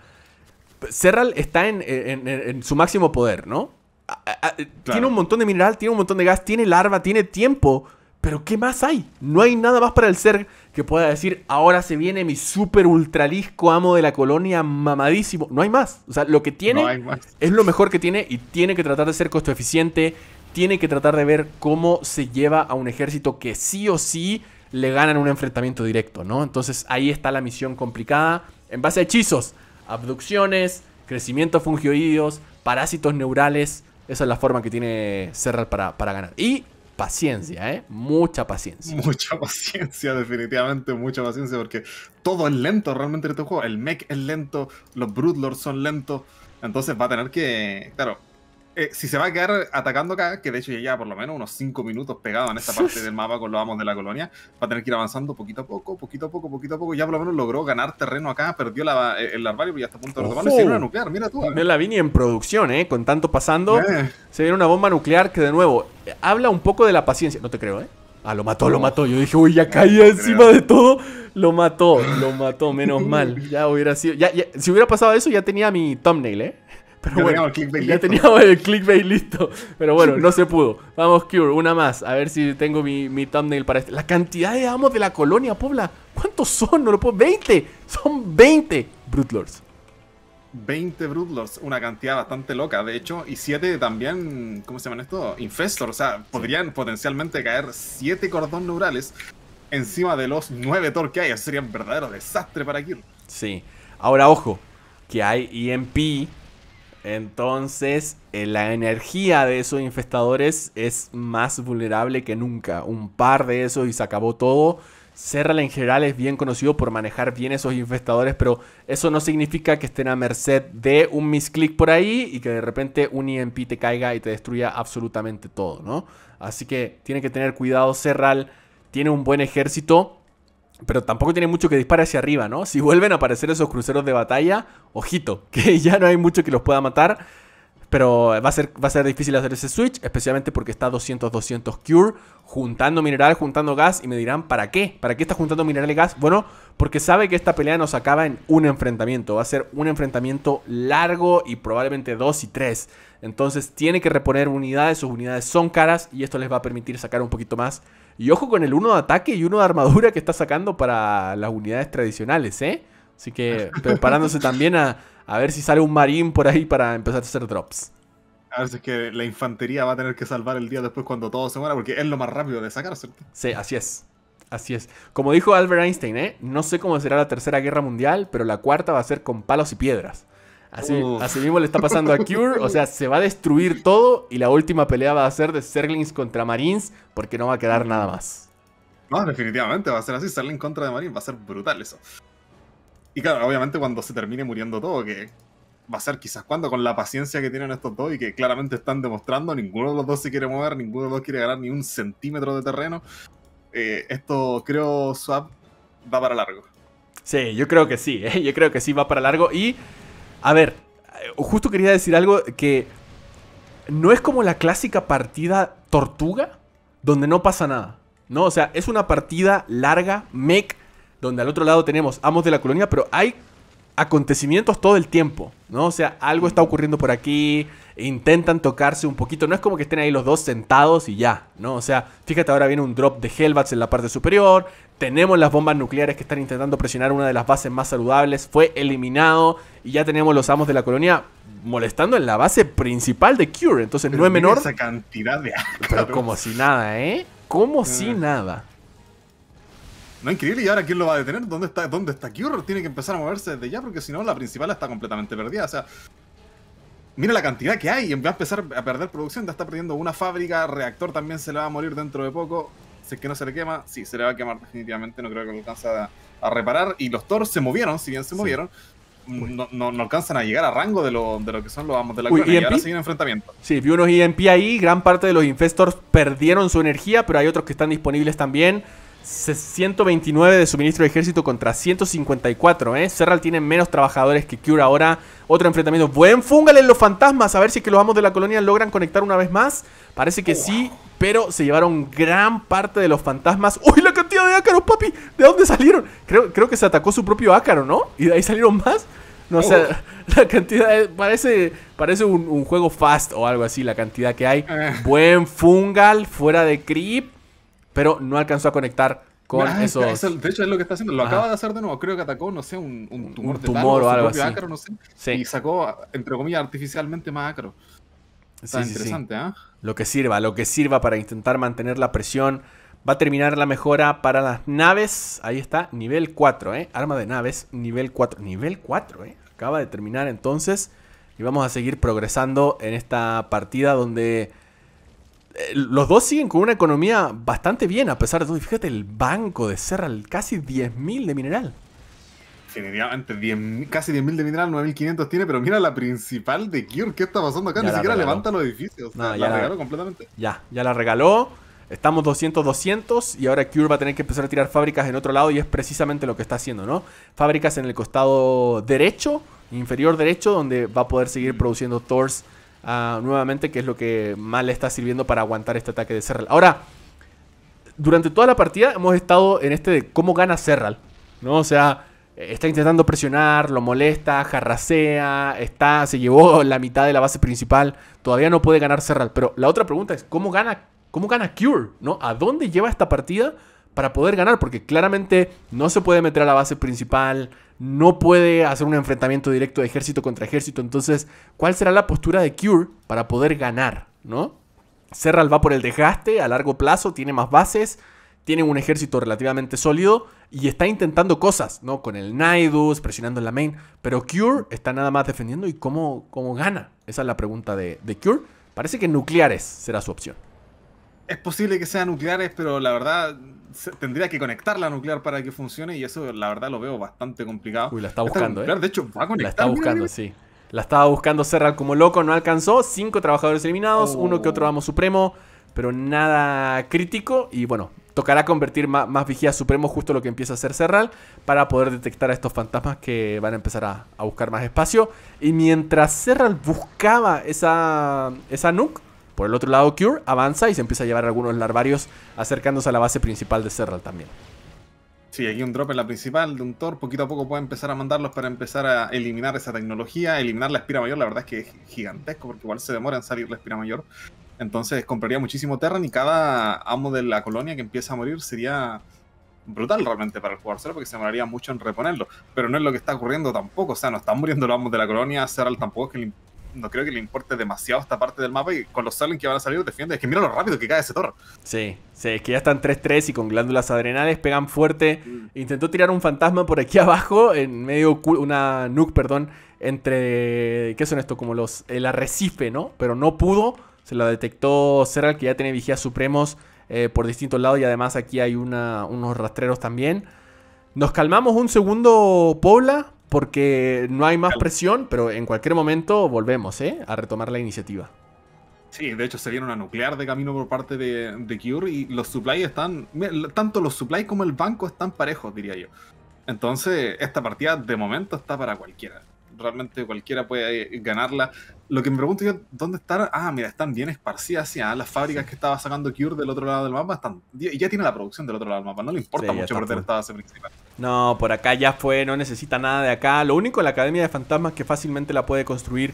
Serral está en, en, en su máximo poder, ¿no? A, a, claro. Tiene un montón de mineral, tiene un montón de gas, tiene larva, tiene tiempo... Pero ¿qué más hay? No hay nada más para el Zerg que pueda decir, ahora se viene mi super ultralisco Amo de la Colonia mamadísimo. No hay más. O sea, lo que tiene no es lo mejor que tiene, y tiene que tratar de ser costo eficiente. Tiene que tratar de ver cómo se lleva a un ejército que sí o sí le ganan un enfrentamiento directo, ¿no? Entonces ahí está la misión complicada. En base a hechizos, abducciones, crecimiento fungioides, parásitos neurales. Esa es la forma que tiene Serral para, para ganar. Y... paciencia, ¿eh? Mucha paciencia. Mucha paciencia, definitivamente, mucha paciencia, porque todo es lento realmente en este juego. El mech es lento, los Broodlords son lentos, entonces va a tener que... Claro, eh, si se va a quedar atacando acá, que de hecho ya lleva por lo menos unos cinco minutos pegado en esta parte del mapa con los Amos de la Colonia, va a tener que ir avanzando poquito a poco, poquito a poco, poquito a poco. Ya por lo menos logró ganar terreno acá, perdió la, el larvario, pero ya está a punto de retomarlo. Se viene una nuclear, mira tú. Me la vine en producción, ¿eh? Con tanto pasando, eh. se viene una bomba nuclear que, de nuevo... Habla un poco de la paciencia, no te creo, ¿eh? Ah, lo mató, lo mató. Yo dije, uy, ya caía encima de todo. Lo mató, lo mató, menos mal. Ya hubiera sido. Ya, ya, si hubiera pasado eso, ya tenía mi thumbnail, ¿eh? Pero bueno, ya teníamos el clickbait listo. Pero bueno, no se pudo. Vamos, Cure, una más. A ver si tengo mi, mi thumbnail para este. La cantidad de amos de la colonia, Poblha. ¿Cuántos son? No lo puedo. veinte. Son veinte Brutlords. veinte Brutlords, una cantidad bastante loca, de hecho, y siete también, ¿cómo se llaman esto? Infestors, o sea, podrían potencialmente caer siete cordón neurales encima de los nueve Tor que hay, eso sería un verdadero desastre para Kill. Sí, ahora ojo, que hay E M P, entonces eh, la energía de esos infestadores es más vulnerable que nunca, un par de esos y se acabó todo. Serral en general es bien conocido por manejar bien esos infestadores, pero eso no significa que estén a merced de un misclick por ahí y que de repente un E M P te caiga y te destruya absolutamente todo, ¿no? Así que tienen que tener cuidado. Serral tiene un buen ejército, pero tampoco tiene mucho que dispare hacia arriba, ¿no? Si vuelven a aparecer esos cruceros de batalla, ojito, que ya no hay mucho que los pueda matar. Pero va a ser, va a ser difícil hacer ese switch, especialmente porque está doscientos doscientos Cure, juntando mineral, juntando gas. Y me dirán, ¿para qué? ¿Para qué está juntando mineral y gas? Bueno, porque sabe que esta pelea nos acaba en un enfrentamiento. Va a ser un enfrentamiento largo y probablemente dos y tres. Entonces tiene que reponer unidades, sus unidades son caras y esto les va a permitir sacar un poquito más. Y ojo con el uno de ataque y uno de armadura que está sacando para las unidades tradicionales, ¿eh? Así que preparándose también a... A ver si sale un marín por ahí para empezar a hacer drops. A ver si es que la infantería va a tener que salvar el día después cuando todo se muera, porque es lo más rápido de sacar, ¿cierto? Sí, así es. Así es. Como dijo Albert Einstein, ¿eh? No sé cómo será la tercera guerra mundial, pero la cuarta va a ser con palos y piedras. Así, así mismo le está pasando a Cure. O sea, se va a destruir todo y la última pelea va a ser de Zerglings contra Marines, porque no va a quedar nada más. No, definitivamente va a ser así. Zerglings contra de Marines va a ser brutal eso. Y claro, obviamente cuando se termine muriendo todo, que va a ser quizás cuando, con la paciencia que tienen estos dos y que claramente están demostrando, ninguno de los dos se quiere mover, ninguno de los dos quiere ganar ni un centímetro de terreno. Eh, esto, creo, Swap va para largo. Sí, yo creo que sí, ¿eh? Yo creo que sí va para largo. Y, a ver, justo quería decir algo que no es como la clásica partida tortuga donde no pasa nada, ¿no? O sea, es una partida larga, mech, donde al otro lado tenemos amos de la colonia, pero hay acontecimientos todo el tiempo, ¿no? O sea, algo está ocurriendo por aquí, intentan tocarse un poquito, no es como que estén ahí los dos sentados y ya, ¿no? O sea, fíjate, ahora viene un drop de Hellbats en la parte superior, tenemos las bombas nucleares que están intentando presionar una de las bases más saludables, fue eliminado y ya tenemos los amos de la colonia molestando en la base principal de Cure, entonces pero no es menor. Esa cantidad de... Pero como si nada, ¿eh? Como si nada. No, increíble. ¿Y ahora quién lo va a detener? ¿Dónde está, dónde está Cure? Tiene que empezar a moverse desde ya, porque si no la principal está completamente perdida. O sea, mira la cantidad que hay. Va a empezar a perder producción, ya está perdiendo una fábrica, reactor también se le va a morir dentro de poco. Si es que no se le quema, sí, se le va a quemar definitivamente. No creo que lo alcance a, a reparar. Y los Thor se movieron, si bien se movieron, no, no, no alcanzan a llegar a rango de lo, de lo que son los amos de la colonia. Y ahora sigue un enfrentamiento. Sí, vi unos E M P ahí. Gran parte de los Infestors perdieron su energía, pero hay otros que están disponibles también. ciento veintinueve de suministro de ejército contra ciento cincuenta y cuatro, ¿eh? Serral tiene menos trabajadores que Cure ahora. Otro enfrentamiento. Buen fúngale en los fantasmas. A ver si es que los amos de la colonia logran conectar una vez más. Parece que sí, pero se llevaron gran parte de los fantasmas. ¡Uy, la cantidad de ácaros, papi! ¿De dónde salieron? Creo, creo que se atacó su propio ácaro, ¿no? Y de ahí salieron más. No sé, oh. La cantidad de, parece parece un, un juego fast o algo así, la cantidad que hay. Buen fungal, fuera de creep. Pero no alcanzó a conectar con ah, esos... Es el, de hecho es lo que está haciendo. Lo Ajá. acaba de hacer de nuevo. Creo que atacó, no sé, un, un tumor, un tumor de palo, o algo así. Ácaro, no sé, sí. Y sacó, entre comillas, artificialmente más ácaro. Está sí, interesante, sí, sí. ¿eh? Lo que sirva, lo que sirva para intentar mantener la presión. Va a terminar la mejora para las naves. Ahí está, nivel cuatro, ¿eh? Arma de naves, nivel cuatro. Nivel cuatro, ¿eh? Acaba de terminar entonces. Y vamos a seguir progresando en esta partida donde... Los dos siguen con una economía bastante bien, a pesar de todo. Fíjate el banco de Serral, casi diez mil de mineral. Definitivamente, diez, casi diez mil de mineral, nueve mil quinientos tiene, pero mira la principal de Cure. ¿Qué está pasando acá? Ya ni siquiera regaló. Levanta los edificios. No, o sea, ya la regaló la, completamente. Ya, ya la regaló. Estamos doscientos doscientos y ahora Cure va a tener que empezar a tirar fábricas en otro lado y es precisamente lo que está haciendo, ¿no? Fábricas en el costado derecho, inferior derecho, donde va a poder seguir produciendo Thors. Uh, nuevamente, que es lo que más le está sirviendo para aguantar este ataque de Serral. Ahora, durante toda la partida hemos estado en este de cómo gana Serral, ¿no? O sea, está intentando presionar, lo molesta, jarracea, está, se llevó la mitad de la base principal. Todavía no puede ganar Serral. Pero la otra pregunta es, ¿cómo gana, cómo gana Cure? ¿No? ¿A dónde lleva esta partida para poder ganar? Porque claramente no se puede meter a la base principal, no puede hacer un enfrentamiento directo de ejército contra ejército. Entonces, ¿cuál será la postura de Cure para poder ganar? ¿No? Serral va por el desgaste a largo plazo, tiene más bases, tiene un ejército relativamente sólido y está intentando cosas, ¿no? Con el Nidus, presionando en la main. Pero Cure está nada más defendiendo. ¿Y cómo, cómo gana? Esa es la pregunta de, de Cure. Parece que nucleares será su opción. Es posible que sean nucleares, pero la verdad tendría que conectar la nuclear para que funcione. Y eso la verdad lo veo bastante complicado. Uy, la está buscando, nuclear, ¿eh? De hecho, va a conectar. La está buscando, mira, mira. Sí. La estaba buscando Serral como loco, no alcanzó. Cinco trabajadores eliminados, oh. uno que otro amo supremo, pero nada crítico. Y bueno, tocará convertir más, más vigías supremos, justo lo que empieza a hacer Serral, para poder detectar a estos fantasmas que van a empezar a, a buscar más espacio. Y mientras Serral buscaba esa, esa nuke, por el otro lado Cure avanza y se empieza a llevar a algunos larvarios, acercándose a la base principal de Serral también. Sí, aquí un drop en la principal de un Thor, poquito a poco puede empezar a mandarlos para empezar a eliminar esa tecnología, eliminar la espira mayor. La verdad es que es gigantesco porque igual se demora en salir la espira mayor, entonces compraría muchísimo Terran y cada amo de la colonia que empieza a morir sería brutal realmente para el jugador cero, porque se demoraría mucho en reponerlo, pero no es lo que está ocurriendo tampoco. O sea, no están muriendo los amos de la colonia, Serral tampoco es que le, no creo que le importe demasiado esta parte del mapa, y con los Serling que van a salir defiende. Es que mira lo rápido que cae ese Thor. Sí, sí, es que ya están tres tres y con glándulas adrenales pegan fuerte. Mm. Intentó tirar un fantasma por aquí abajo, en medio, una nuke, perdón, entre, ¿qué son esto? Como los, el arrecife, ¿no? Pero no pudo. Se la detectó Serral, que ya tiene vigías supremos eh, por distintos lados. Y además aquí hay una, unos rastreros también. Nos calmamos un segundo, Poblha, porque no hay más presión. Pero en cualquier momento volvemos ¿eh? a retomar la iniciativa. Sí, de hecho se viene una nuclear de camino por parte de, de Cure. Y los supplies están... Tanto los supplies como el banco están parejos, diría yo. Entonces, esta partida de momento está para cualquiera. Realmente cualquiera puede ganarla. Lo que me pregunto yo, ¿dónde están? Ah, mira, están bien esparcidas, sí, ah, las fábricas que estaba sacando Cure del otro lado del mapa están, ya tiene la producción del otro lado del mapa, no le importa sí, mucho perder esta base principal. No, por acá ya fue, no necesita nada de acá. Lo único, la Academia de Fantasmas, que fácilmente la puede construir,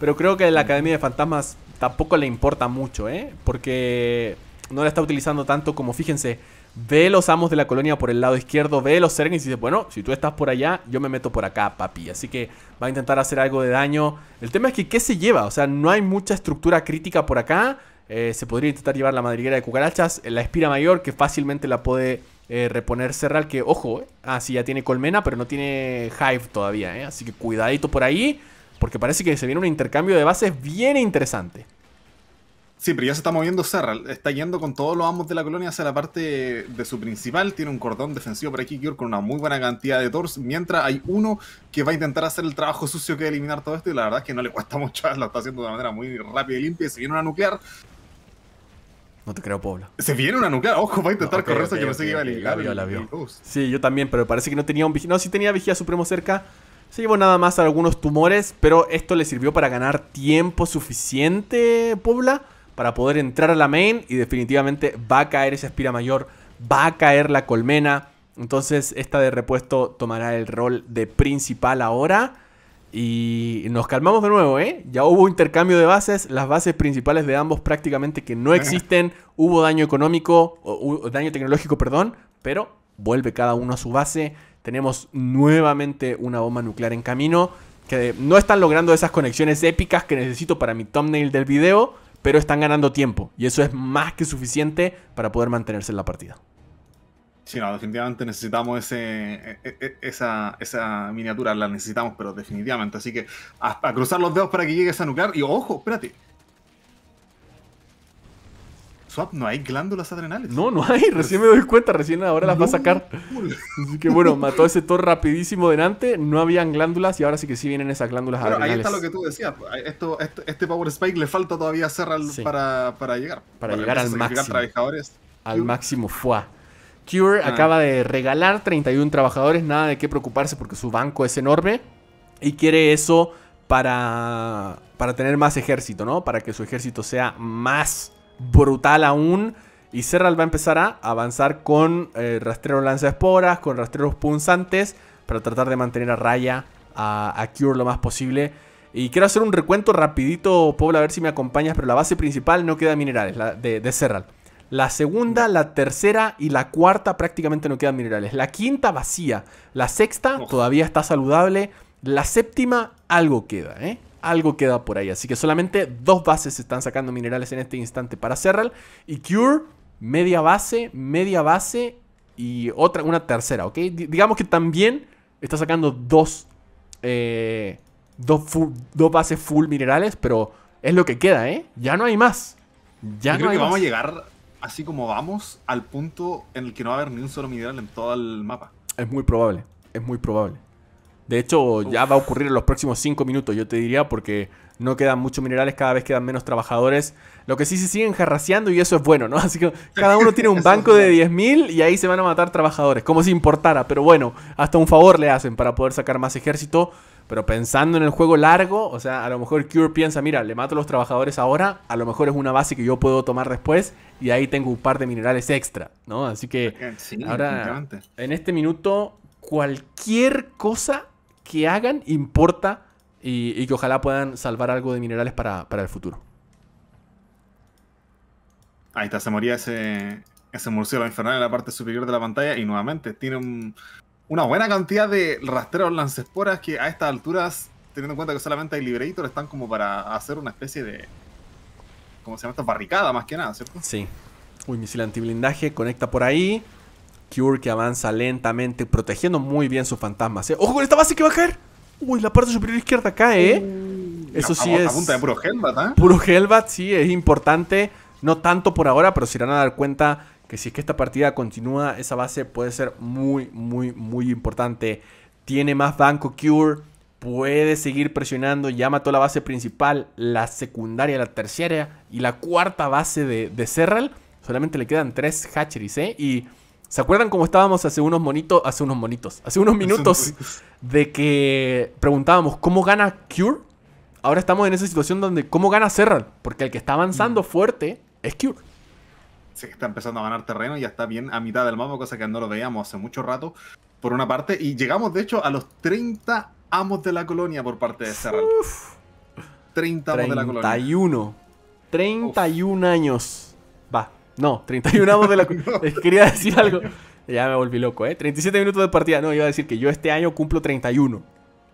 pero creo que la Academia de Fantasmas tampoco le importa mucho, ¿eh? Porque no la está utilizando tanto como, fíjense, ve los amos de la colonia por el lado izquierdo, ve los Zerg y dice, bueno, si tú estás por allá, yo me meto por acá, papi. Así que va a intentar hacer algo de daño. El tema es que, ¿qué se lleva? O sea, no hay mucha estructura crítica por acá. Eh, se podría intentar llevar la madriguera de cucarachas, la espira mayor, que fácilmente la puede eh, reponer Serral, que, ojo, eh, ah, sí, ya tiene colmena, pero no tiene hive todavía, eh, así que cuidadito por ahí, porque parece que se viene un intercambio de bases bien interesante. Sí, pero ya se está moviendo Serral, está yendo con todos los amos de la colonia hacia la parte de su principal, tiene un cordón defensivo por aquí Cure con una muy buena cantidad de Thors, mientras hay uno que va a intentar hacer el trabajo sucio que es eliminar todo esto, y la verdad es que no le cuesta mucho, lo está haciendo de una manera muy rápida y limpia, y se viene una nuclear. No te creo, Poblha. Se viene una nuclear, ojo, va a intentar no, okay, correr, okay, eso okay, que pensé okay, que iba a eliminar. La vio, la vio. Sí, yo también, pero parece que no tenía un vigía, no, sí tenía vigía supremo cerca. Se llevó nada más a algunos tumores, pero esto le sirvió para ganar tiempo suficiente, Poblha, para poder entrar a la main, y definitivamente va a caer esa espira mayor, va a caer la colmena. Entonces esta de repuesto tomará el rol de principal ahora. Y nos calmamos de nuevo, ¿eh? Ya hubo intercambio de bases, las bases principales de ambos prácticamente que no existen. Hubo daño económico, o, daño tecnológico, perdón, pero vuelve cada uno a su base. Tenemos nuevamente una bomba nuclear en camino, que no están logrando esas conexiones épicas que necesito para mi thumbnail del video, pero están ganando tiempo, y eso es más que suficiente para poder mantenerse en la partida. Sí, no, definitivamente necesitamos ese, esa, esa miniatura, la necesitamos, pero definitivamente. Así que a, a cruzar los dedos para que llegue esa nuclear. Y ojo, espérate, Swap, no hay glándulas adrenales. No, no hay, recién me doy cuenta, recién ahora las no. va a sacar. Así que bueno, mató ese Thor rapidísimo delante, no habían glándulas y ahora sí que sí vienen esas glándulas Pero adrenales. Ahí está lo que tú decías, esto, este, este Power Spike le falta todavía hacer al, sí. para, para llegar. Para, para llegar al máximo. Trabajadores. Al Cure. máximo fue. Cure ah. acaba de regalar treinta y uno trabajadores, nada de qué preocuparse porque su banco es enorme y quiere eso para, para tener más ejército, ¿no? Para que su ejército sea más brutal aún Y Serral va a empezar a avanzar con eh, rastrero lanza esporas, con rastreros punzantes, para tratar de mantener a raya a, a Cure lo más posible. Y quiero hacer un recuento rapidito, Poblha, a ver si me acompañas, pero la base principal no queda minerales, la de, de Serral. La segunda, la tercera y la cuarta prácticamente no quedan minerales. La quinta vacía, la sexta oh. todavía está saludable, la séptima algo queda, ¿eh? Algo queda por ahí. Así que solamente dos bases están sacando minerales en este instante para Serral. Y Cure, media base, media base y otra, una tercera, ¿ok? D- digamos que también está sacando dos, eh, dos, full, dos bases full minerales, pero es lo que queda, ¿eh? Ya no hay más. Ya Yo no creo hay que más. Vamos a llegar, así como vamos, al punto en el que no va a haber ni un solo mineral en todo el mapa. Es muy probable, es muy probable. De hecho, Uf. ya va a ocurrir en los próximos cinco minutos, yo te diría, porque no quedan muchos minerales, cada vez quedan menos trabajadores. Lo que sí se siguen jarraceando y eso es bueno, ¿no? Así que cada uno tiene un banco de diez mil y ahí se van a matar trabajadores, como si importara. Pero bueno, hasta un favor le hacen para poder sacar más ejército. Pero pensando en el juego largo, o sea, a lo mejor Cure piensa, mira, le mato a los trabajadores ahora, a lo mejor es una base que yo puedo tomar después y ahí tengo un par de minerales extra, ¿no? Así que sí, ahora, en este minuto, cualquier cosa que hagan importa y, y que ojalá puedan salvar algo de minerales para, para el futuro. Ahí está, se moría ese, ese murciélago infernal en la parte superior de la pantalla y nuevamente tiene un, una buena cantidad de rastreros lancesporas que a estas alturas, teniendo en cuenta que solamente hay Liberator, están como para hacer una especie de, ¿cómo se llama esta? Barricada más que nada, ¿cierto? Sí. Uy, misil antiblindaje, conecta por ahí. Cure que avanza lentamente, protegiendo muy bien sus fantasmas, ¿eh? ¡Ojo con esta base que va a caer! Uy, la parte superior izquierda cae, ¿eh? Eso sí es... A punta de puro Hellbat, ¿eh? Puro Hellbat, sí, es importante. No tanto por ahora, pero se irán a dar cuenta que si es que esta partida continúa, esa base puede ser muy, muy, muy importante. Tiene más banco Cure, puede seguir presionando. Ya mató la base principal, la secundaria, la terciaria y la cuarta base de, de Serral. Solamente le quedan tres hatcheries, ¿eh? Y... ¿Se acuerdan cómo estábamos hace unos monitos, hace unos monitos, hace unos minutos de que preguntábamos cómo gana Cure? Ahora estamos en esa situación donde cómo gana Serral, porque el que está avanzando fuerte es Cure. Sí, está empezando a ganar terreno y ya está bien a mitad del mapa, cosa que no lo veíamos hace mucho rato, por una parte. Y llegamos, de hecho, a los treinta amos de la colonia por parte de Serral. Uf. treinta amos de la colonia. treinta y uno. treinta y uno Uf. años. Va. No, treinta y un amos de la... no. Quería decir algo. Ya me volví loco, ¿eh? treinta y siete minutos de partida. No, iba a decir que yo este año cumplo treinta y uno.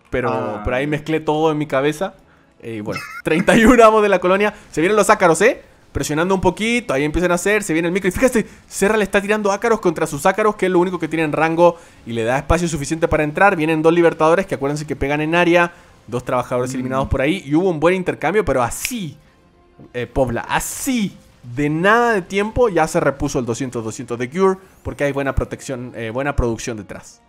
Pero ah. por ahí mezclé todo en mi cabeza. Y eh, bueno, treinta y un amos de la colonia. Se vienen los ácaros, ¿eh? Presionando un poquito. Ahí empiezan a hacer. Se viene el micro. Y fíjate, Serral está tirando ácaros contra sus ácaros, que es lo único que tiene en rango. Y le da espacio suficiente para entrar. Vienen dos libertadores que acuérdense que pegan en área. Dos trabajadores mm. eliminados por ahí. Y hubo un buen intercambio, pero así, eh, Poblha, así... de nada de tiempo ya se repuso el doscientos doscientos de Cure porque hay buena protección, eh, buena producción detrás.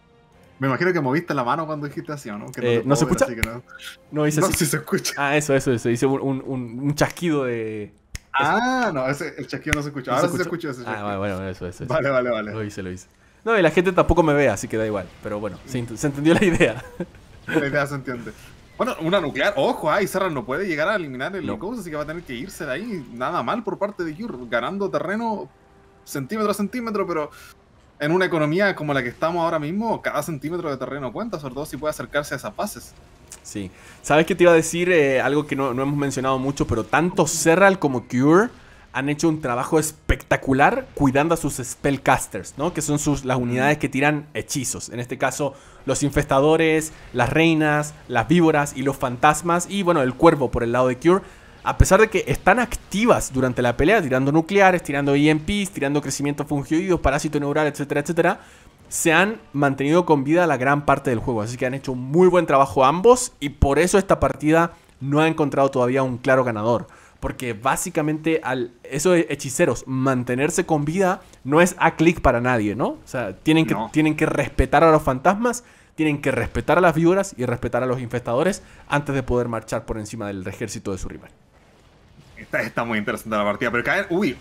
Me imagino que moviste la mano cuando dijiste así, ¿o no? Que no, eh, ¿no se escucha? Ver, no, no, hice no así. Si se escucha. Ah, eso, eso, eso. Hice un, un, un chasquido de... Ah, eso. No, ese, el chasquido no se escucha. ¿No Ahora se sí escuchó? Se escuchó ese chasquido. Ah, bueno, bueno, eso, eso, eso. Vale, vale, vale. Lo hice, lo hice. No, y la gente tampoco me ve, así que da igual. Pero bueno, se, se entendió la idea. La idea se entiende. Bueno, una nuclear, ojo, ahí Serral no puede llegar a eliminar el no. Ghost, así que va a tener que irse de ahí. Nada mal por parte de Cure, ganando terreno centímetro a centímetro, pero en una economía como la que estamos ahora mismo, cada centímetro de terreno cuenta, sobre todo si puede acercarse a esas bases. Sí, ¿sabes qué te iba a decir? Eh, algo que no, no hemos mencionado mucho, pero tanto Serral como Cure han hecho un trabajo espectacular cuidando a sus Spellcasters, ¿no? Que son sus, las unidades que tiran hechizos. En este caso, los infestadores, las reinas, las víboras y los fantasmas. Y bueno, el cuervo por el lado de Cure. A pesar de que están activas durante la pelea, tirando nucleares, tirando E M Ps, tirando crecimiento fungioides, parásito neural, etcétera, etcétera, se han mantenido con vida la gran parte del juego. Así que han hecho muy buen trabajo ambos. Y por eso esta partida no ha encontrado todavía un claro ganador. Porque básicamente al esos hechiceros mantenerse con vida no es a clic para nadie, ¿no? O sea, tienen que, no. tienen que respetar a los fantasmas, tienen que respetar a las víboras y respetar a los infestadores antes de poder marchar por encima del ejército de su rival. Está, está muy interesante la partida, pero caer... Uy,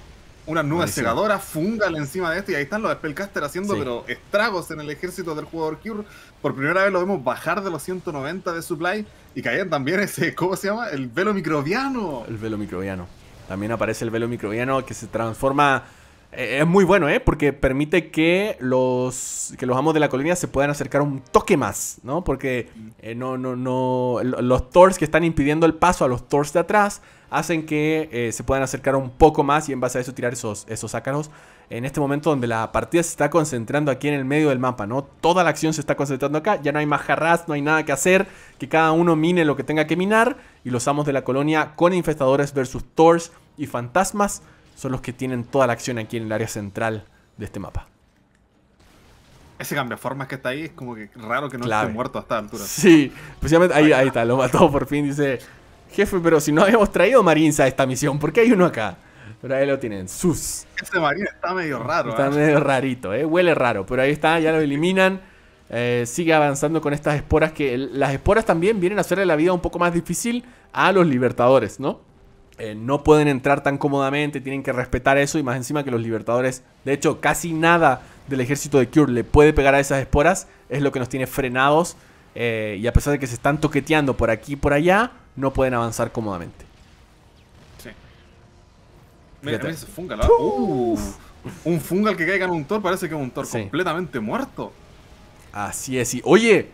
unas nubes cegadoras, fungal encima de esto y ahí están los Spellcasters haciendo sí. pero estragos en el ejército del jugador Cure. Por primera vez lo vemos bajar de los ciento noventa de supply y caer también ese, ¿cómo se llama? El velo microbiano. El velo microbiano. También aparece el velo microbiano que se transforma Eh, es muy bueno, ¿eh? Porque permite que los, que los amos de la colonia se puedan acercar un toque más, ¿no? Porque eh, no, no, no, los Tors que están impidiendo el paso a los Tors de atrás hacen que eh, se puedan acercar un poco más y en base a eso tirar esos, esos ácaros. En este momento donde la partida se está concentrando aquí en el medio del mapa, ¿no? Toda la acción se está concentrando acá. Ya no hay más jarras, no hay nada que hacer. Que cada uno mine lo que tenga que minar. Y los amos de la colonia con infestadores versus Tors y fantasmas son los que tienen toda la acción aquí en el área central de este mapa. Ese cambiaformas que está ahí es como que raro que no esté muerto a esta altura. Sí, especialmente ahí, ahí está, lo mató por fin. Dice, jefe, pero si no habíamos traído marines a esta misión, ¿por qué hay uno acá? Pero ahí lo tienen, sus. Ese marín está medio raro. Está eh. medio rarito, eh. huele raro, pero ahí está, ya lo eliminan. Eh, sigue avanzando con estas esporas que... Las esporas también vienen a hacerle la vida un poco más difícil a los libertadores, ¿no? Eh, no pueden entrar tan cómodamente, tienen que respetar eso. Y más encima que los libertadores, de hecho casi nada del ejército de Cure le puede pegar a esas esporas. Es lo que nos tiene frenados, eh, y a pesar de que se están toqueteando por aquí y por allá, no pueden avanzar cómodamente. Sí. Mira, mira ese fungal. uh, Un fungal que caiga en un Tor, parece que es un Tor sí. completamente muerto. Así es, y oye,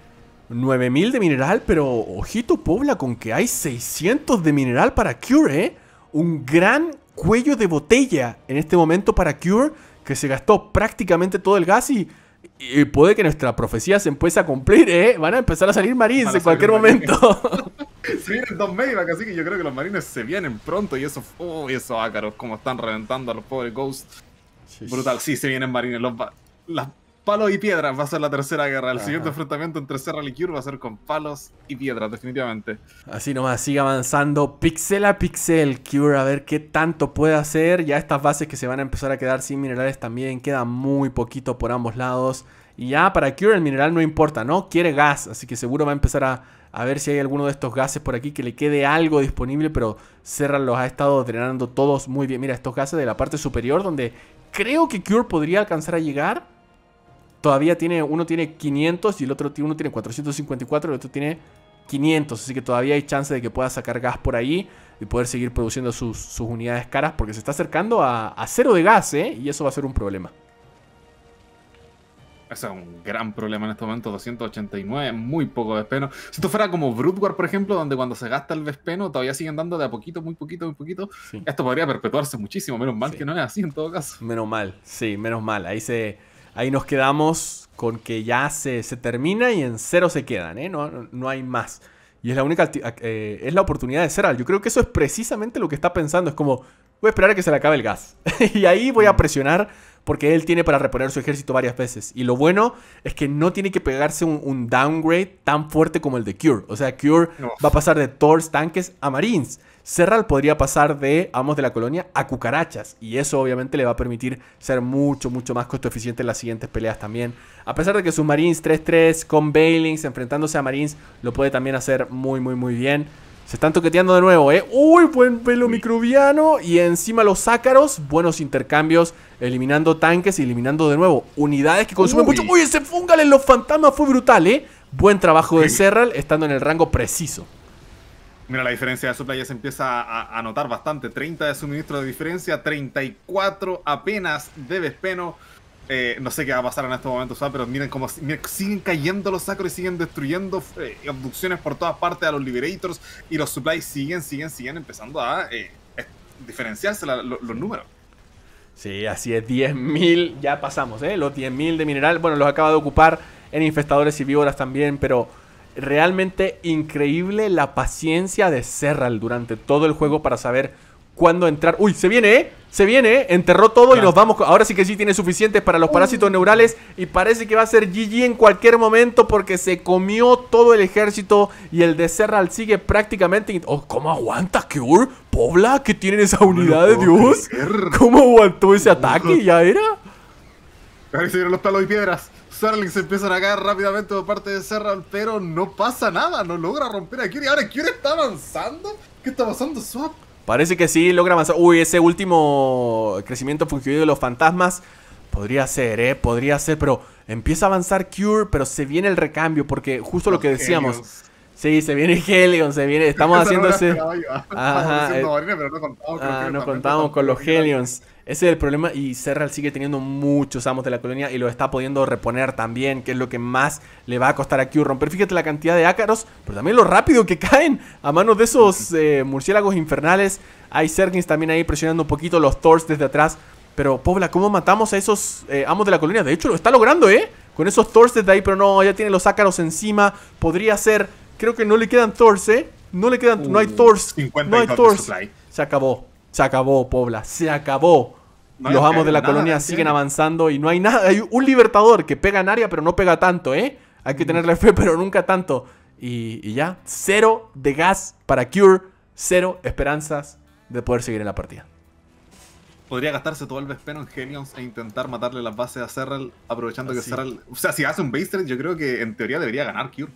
nueve mil de mineral, pero ojito Poblha con que hay seiscientos de mineral para Cure, ¿eh? Un gran cuello de botella en este momento para Cure, que se gastó prácticamente todo el gas y, y puede que nuestra profecía se empiece a cumplir, ¿eh? Van a empezar a salir marines en cualquier momento. Se vienen dos medivac, así que yo creo que los marines se vienen pronto y esos, oh, esos ácaros como están reventando a los pobres ghosts. Sí, brutal, sí, se vienen marines, los... Las, palos y piedras va a ser la tercera guerra. El Ajá. siguiente enfrentamiento entre Serral y Cure va a ser con palos y piedras, definitivamente. Así nomás, sigue avanzando pixel a pixel Cure, a ver qué tanto puede hacer. Ya estas bases que se van a empezar a quedar sin minerales también, queda muy poquito por ambos lados. Y ya para Cure el mineral no importa, ¿no? Quiere gas, así que seguro va a empezar a, a ver si hay alguno de estos gases por aquí que le quede algo disponible. Pero Serral los ha estado drenando todos muy bien. Mira, estos gases de la parte superior donde creo que Cure podría alcanzar a llegar. Todavía tiene, uno tiene quinientos y el otro uno tiene cuatrocientos cincuenta y cuatro, el otro tiene quinientos. Así que todavía hay chance de que pueda sacar gas por ahí y poder seguir produciendo sus, sus unidades caras. Porque se está acercando a, a cero de gas, ¿eh? Y eso va a ser un problema. Ese es un gran problema en este momento. doscientos ochenta y nueve, muy poco Vespeno. Si esto fuera como Brood War, por ejemplo, donde cuando se gasta el Vespeno todavía siguen dando de a poquito, muy poquito, muy poquito. Sí. Esto podría perpetuarse muchísimo. Menos mal sí. que no es así en todo caso. Menos mal, sí, menos mal. Ahí se... Ahí nos quedamos con que ya se, se termina y en cero se quedan, ¿eh? No, no, no hay más. Y es la única eh, es la oportunidad de Serral. Yo creo que eso es precisamente lo que está pensando. Es como, voy a esperar a que se le acabe el gas. Y ahí voy a presionar porque él tiene para reponer su ejército varias veces. Y lo bueno es que no tiene que pegarse un, un downgrade tan fuerte como el de Cure. O sea, Cure no. va a pasar de Tors, tanques a Marines. Serral podría pasar de amos de la colonia a cucarachas. Y eso obviamente le va a permitir ser mucho, mucho más costo eficiente en las siguientes peleas también. A pesar de que sus marines tres tres con bailings, enfrentándose a marines, lo puede también hacer muy, muy, muy bien. Se están toqueteando de nuevo, ¿eh? ¡Uy! Buen pelo microbiano. Y encima los ácaros. Buenos intercambios. Eliminando tanques y eliminando de nuevo unidades que consumen Uy. mucho. ¡Uy! Ese fungal en los fantasmas fue brutal, ¿eh? Buen trabajo de Serral estando en el rango preciso. Mira, la diferencia de supply ya se empieza a, a notar bastante. treinta de suministro de diferencia, treinta y cuatro apenas de Vespeno. Eh, no sé qué va a pasar en este momento, ¿sabes? Pero miren cómo miren, siguen cayendo los sacros y siguen destruyendo eh, abducciones por todas partes a los Liberators. Y los supplies siguen, siguen, siguen empezando a eh, diferenciarse la, lo, los números. Sí, así es. diez mil, ya pasamos, ¿eh? Los diez mil de mineral. Bueno, los acaba de ocupar en infestadores y víboras también, pero... Realmente increíble la paciencia de Serral durante todo el juego para saber cuándo entrar. ¡Uy! ¡Se viene, eh! ¡Se viene, eh! Enterró todo claro. y nos vamos. Ahora sí que sí tiene suficientes para los parásitos neurales. Y parece que va a ser G G en cualquier momento porque se comió todo el ejército. Y el de Serral sigue prácticamente... Oh, ¿cómo aguanta Cure? ¿Poblha? ¿Qué tienen esa unidad de Dios? ¿Cómo aguantó ese ataque? ¿Ya era? Ahí se vieron los palos y piedras. Serral se empiezan a caer rápidamente por parte de Serral, pero no pasa nada, no logra romper a Cure. ¿Y ahora Cure está avanzando? ¿Qué está pasando, Swap? Parece que sí, logra avanzar. Uy, ese último crecimiento fungido de los fantasmas podría ser, ¿eh? Podría ser, pero empieza a avanzar Cure, pero se viene el recambio, porque justo los lo que decíamos... Genios. Sí, se viene Helion, se viene, estamos haciendo ese... Ajá, nos contamos con los Helions. Ese es el problema, y Serral sigue teniendo muchos amos de la colonia y lo está pudiendo reponer también, que es lo que más le va a costar a Q romper. Fíjate la cantidad de ácaros, pero también lo rápido que caen a manos de esos eh, murciélagos infernales. Hay Zerglings también ahí presionando un poquito los Thors desde atrás. Pero Poblha, ¿cómo matamos a esos eh, amos de la colonia? De hecho, lo está logrando, ¿eh? Con esos Thors desde ahí, pero no, ya tiene los ácaros encima. Podría ser, creo que no le quedan Thors, ¿eh? No le quedan, uh, no hay Thors, no hay Thors. Se acabó. Se acabó, Poblha, se acabó. No, los amos de la colonia siguen avanzando y no hay nada. Hay un libertador que pega en área, pero no pega tanto, ¿eh? Hay que tenerle fe, pero nunca tanto. Y, y ya, cero de gas para Cure, cero esperanzas de poder seguir en la partida. Podría gastarse todo el vespero en Genions e intentar matarle las bases a Serral, aprovechando Así. que Serral... O sea, si hace un base trade, yo creo que en teoría debería ganar Cure.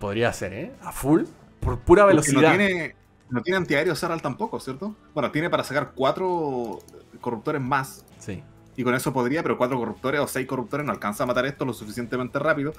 Podría ser, ¿eh? A full, por pura velocidad. Porque no tiene... No tiene antiaéreo Serral tampoco, ¿cierto? Bueno, tiene para sacar cuatro corruptores más. Sí. Y con eso podría, pero cuatro corruptores o seis corruptores no alcanza a matar esto lo suficientemente rápido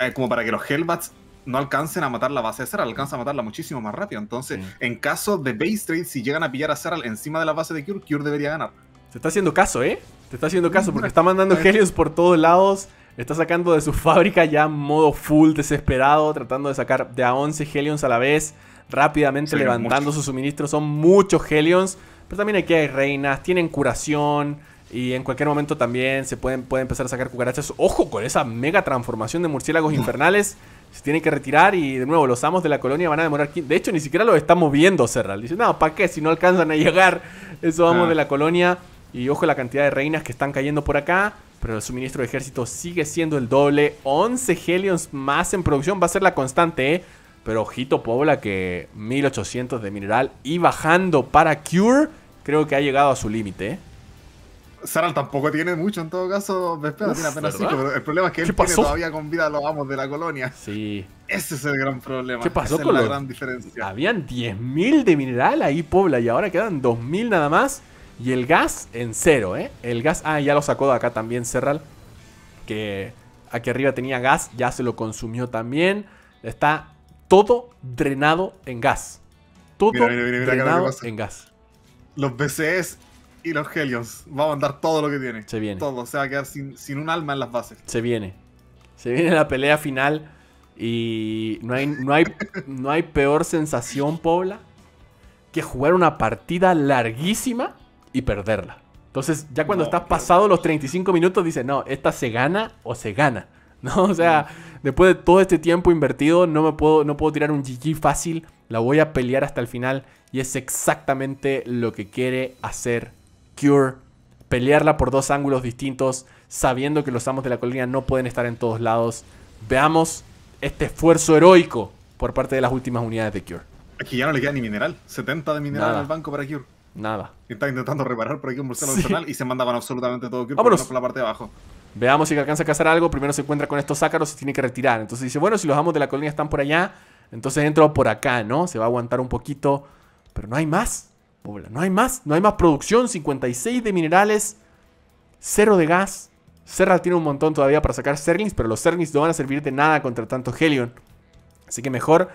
eh, como para que los Hellbats no alcancen a matar la base de Serral. Alcanza a matarla muchísimo más rápido. Entonces, sí, en caso de base trade, si llegan a pillar a Serral encima de la base de Cure, Cure debería ganar. Te está haciendo caso, ¿eh? Te está haciendo caso porque está mandando Helios por todos lados. Está sacando de su fábrica ya modo full, desesperado, tratando de sacar de a once Helions a la vez. Rápidamente sí, levantando muchos. sus suministros. Son muchos Helions, pero también aquí hay reinas, tienen curación. Y en cualquier momento también se pueden, pueden empezar a sacar cucarachas. Ojo con esa mega transformación de murciélagos infernales. Se tienen que retirar y de nuevo los amos de la colonia van a demorar. De hecho ni siquiera los estamos viendo, Serral. Dicen, no, ¿para qué? Si no alcanzan a llegar esos amos ah. de la colonia. Y ojo la cantidad de reinas que están cayendo por acá. Pero el suministro de ejército sigue siendo el doble. once Helions más en producción. Va a ser la constante, ¿eh? Pero ojito, Poblha, que mil ochocientos de mineral y bajando para Cure, creo que ha llegado a su límite. Serral tampoco tiene mucho, en todo caso, Vespera tiene apenas cinco, pero el problema es que él tiene todavía con vida a los amos de la colonia. Sí. Ese es el gran problema. ¿Qué pasó Esa con es la los... gran diferencia? Habían diez mil de mineral ahí, Poblha, y ahora quedan dos mil nada más. Y el gas en cero, ¿eh? El gas, ah, ya lo sacó de acá también Serral, que aquí arriba tenía gas, ya se lo consumió también. Está... todo drenado en gas. Todo mira, mira, mira, mira, drenado en gas. Los B C Es y los Helions. Va a mandar todo lo que tiene. Se viene. Todo. Se va a quedar sin, sin un alma en las bases. Se viene. Se viene la pelea final. Y no hay, no hay, no hay peor sensación, Poblha, que jugar una partida larguísima y perderla. Entonces, ya cuando no, estás pasado no. los treinta y cinco minutos, dices, no, esta se gana o se gana. No, o sea, después de todo este tiempo invertido, no me puedo, no puedo tirar un G G fácil. La voy a pelear hasta el final. Y es exactamente lo que quiere hacer Cure. Pelearla por dos ángulos distintos, sabiendo que los amos de la colonia no pueden estar en todos lados. Veamos este esfuerzo heroico por parte de las últimas unidades de Cure. Aquí ya no le queda ni mineral. setenta de mineral en el banco para Cure. Nada. Está intentando reparar por aquí un murciélago nacional sí. y se mandaban absolutamente todo Cure por la parte de abajo. Veamos si alcanza a cazar algo. Primero se encuentra con estos ácaros y tiene que retirar. Entonces dice, bueno, si los amos de la colonia están por allá, entonces entro por acá, ¿no? Se va a aguantar un poquito. Pero no hay más. Poblha, no hay más. No hay más producción. cincuenta y seis de minerales. Cero de gas. Serral tiene un montón todavía para sacar Zerglings, pero los Zerglings no van a servir de nada contra tanto Helion. Así que mejor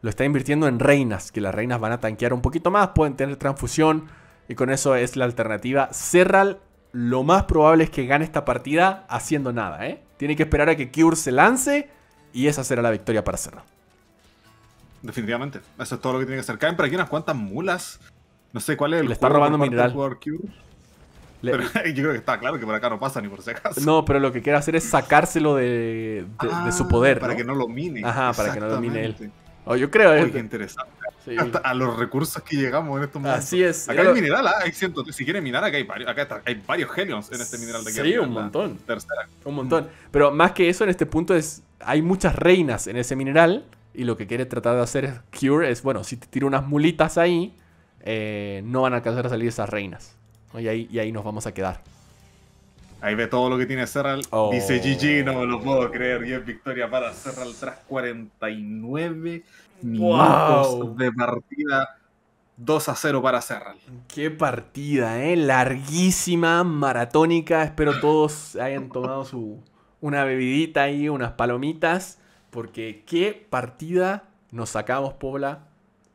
lo está invirtiendo en reinas, que las reinas van a tanquear un poquito más. Pueden tener transfusión. Y con eso es la alternativa. Serral... lo más probable es que gane esta partida haciendo nada, ¿eh? Tiene que esperar a que Cure se lance y esa será la victoria para Serral. Definitivamente. Eso es todo lo que tiene que hacer. Caen por aquí unas cuantas mulas. No sé cuál es el... Le está robando mineral. Cure. Le... Pero, yo creo que está claro que por acá no pasa ni por si acaso. No, pero lo que quiere hacer es sacárselo de, de, ah, de su poder. Para ¿no? que no lo mine. Ajá, para que no lo mine él. Oh, yo creo Oye, qué interesante. Sí. Hasta a los recursos que llegamos en estos momentos. Así es. Acá hay lo... mineral, ¿eh? hay cientos. Si quieren minar, acá hay varios, acá está, hay varios Helions en este mineral de aquí. Sí, un montón. Tercera. Un montón. Pero más que eso, en este punto es... hay muchas reinas en ese mineral. Y lo que quiere tratar de hacer es Cure es, bueno, si te tiro unas mulitas ahí, eh, no van a alcanzar a salir esas reinas. ¿No? Y, ahí, y ahí nos vamos a quedar. Ahí ve todo lo que tiene Serral. Oh. Dice G G, no me lo puedo creer. Y es victoria para Serral tras cuarenta y nueve minutos wow. de partida. dos a cero para Serral. Qué partida, ¿eh? Larguísima, maratónica. Espero todos hayan tomado su, una bebidita y unas palomitas. Porque qué partida Nos sacamos, Poblha.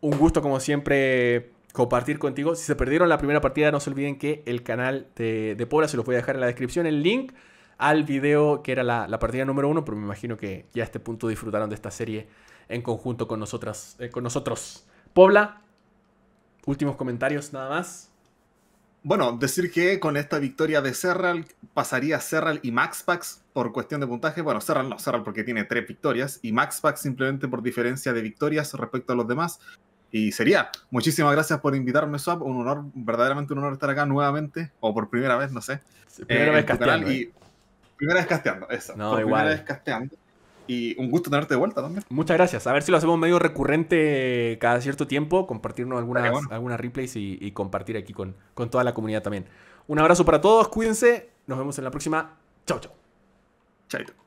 Un gusto, como siempre, compartir contigo. Si se perdieron la primera partida, no se olviden que el canal de, de Poblha, se los voy a dejar en la descripción, el link al video que era la, la partida número uno, pero me imagino que ya a este punto disfrutaron de esta serie en conjunto con nosotras, eh, con nosotros. Poblha, últimos comentarios nada más. Bueno, decir que con esta victoria de Serral, pasaría Serral y MaxPax por cuestión de puntaje. Bueno, Serral no, Serral porque tiene tres victorias, y MaxPax simplemente por diferencia de victorias respecto a los demás. Y sería, muchísimas gracias por invitarme, Swap, un honor, verdaderamente un honor estar acá nuevamente, o por primera vez, no sé. Sí, primera eh, vez casteando. Eh. Y, primera vez casteando, eso. No, por igual. Primera vez casteando. Y un gusto tenerte de vuelta también. Muchas gracias. A ver si lo hacemos medio recurrente cada cierto tiempo. Compartirnos algunas, bueno. algunas replays y, y compartir aquí con, con toda la comunidad también. Un abrazo para todos. Cuídense. Nos vemos en la próxima. Chau, chau. Chaito.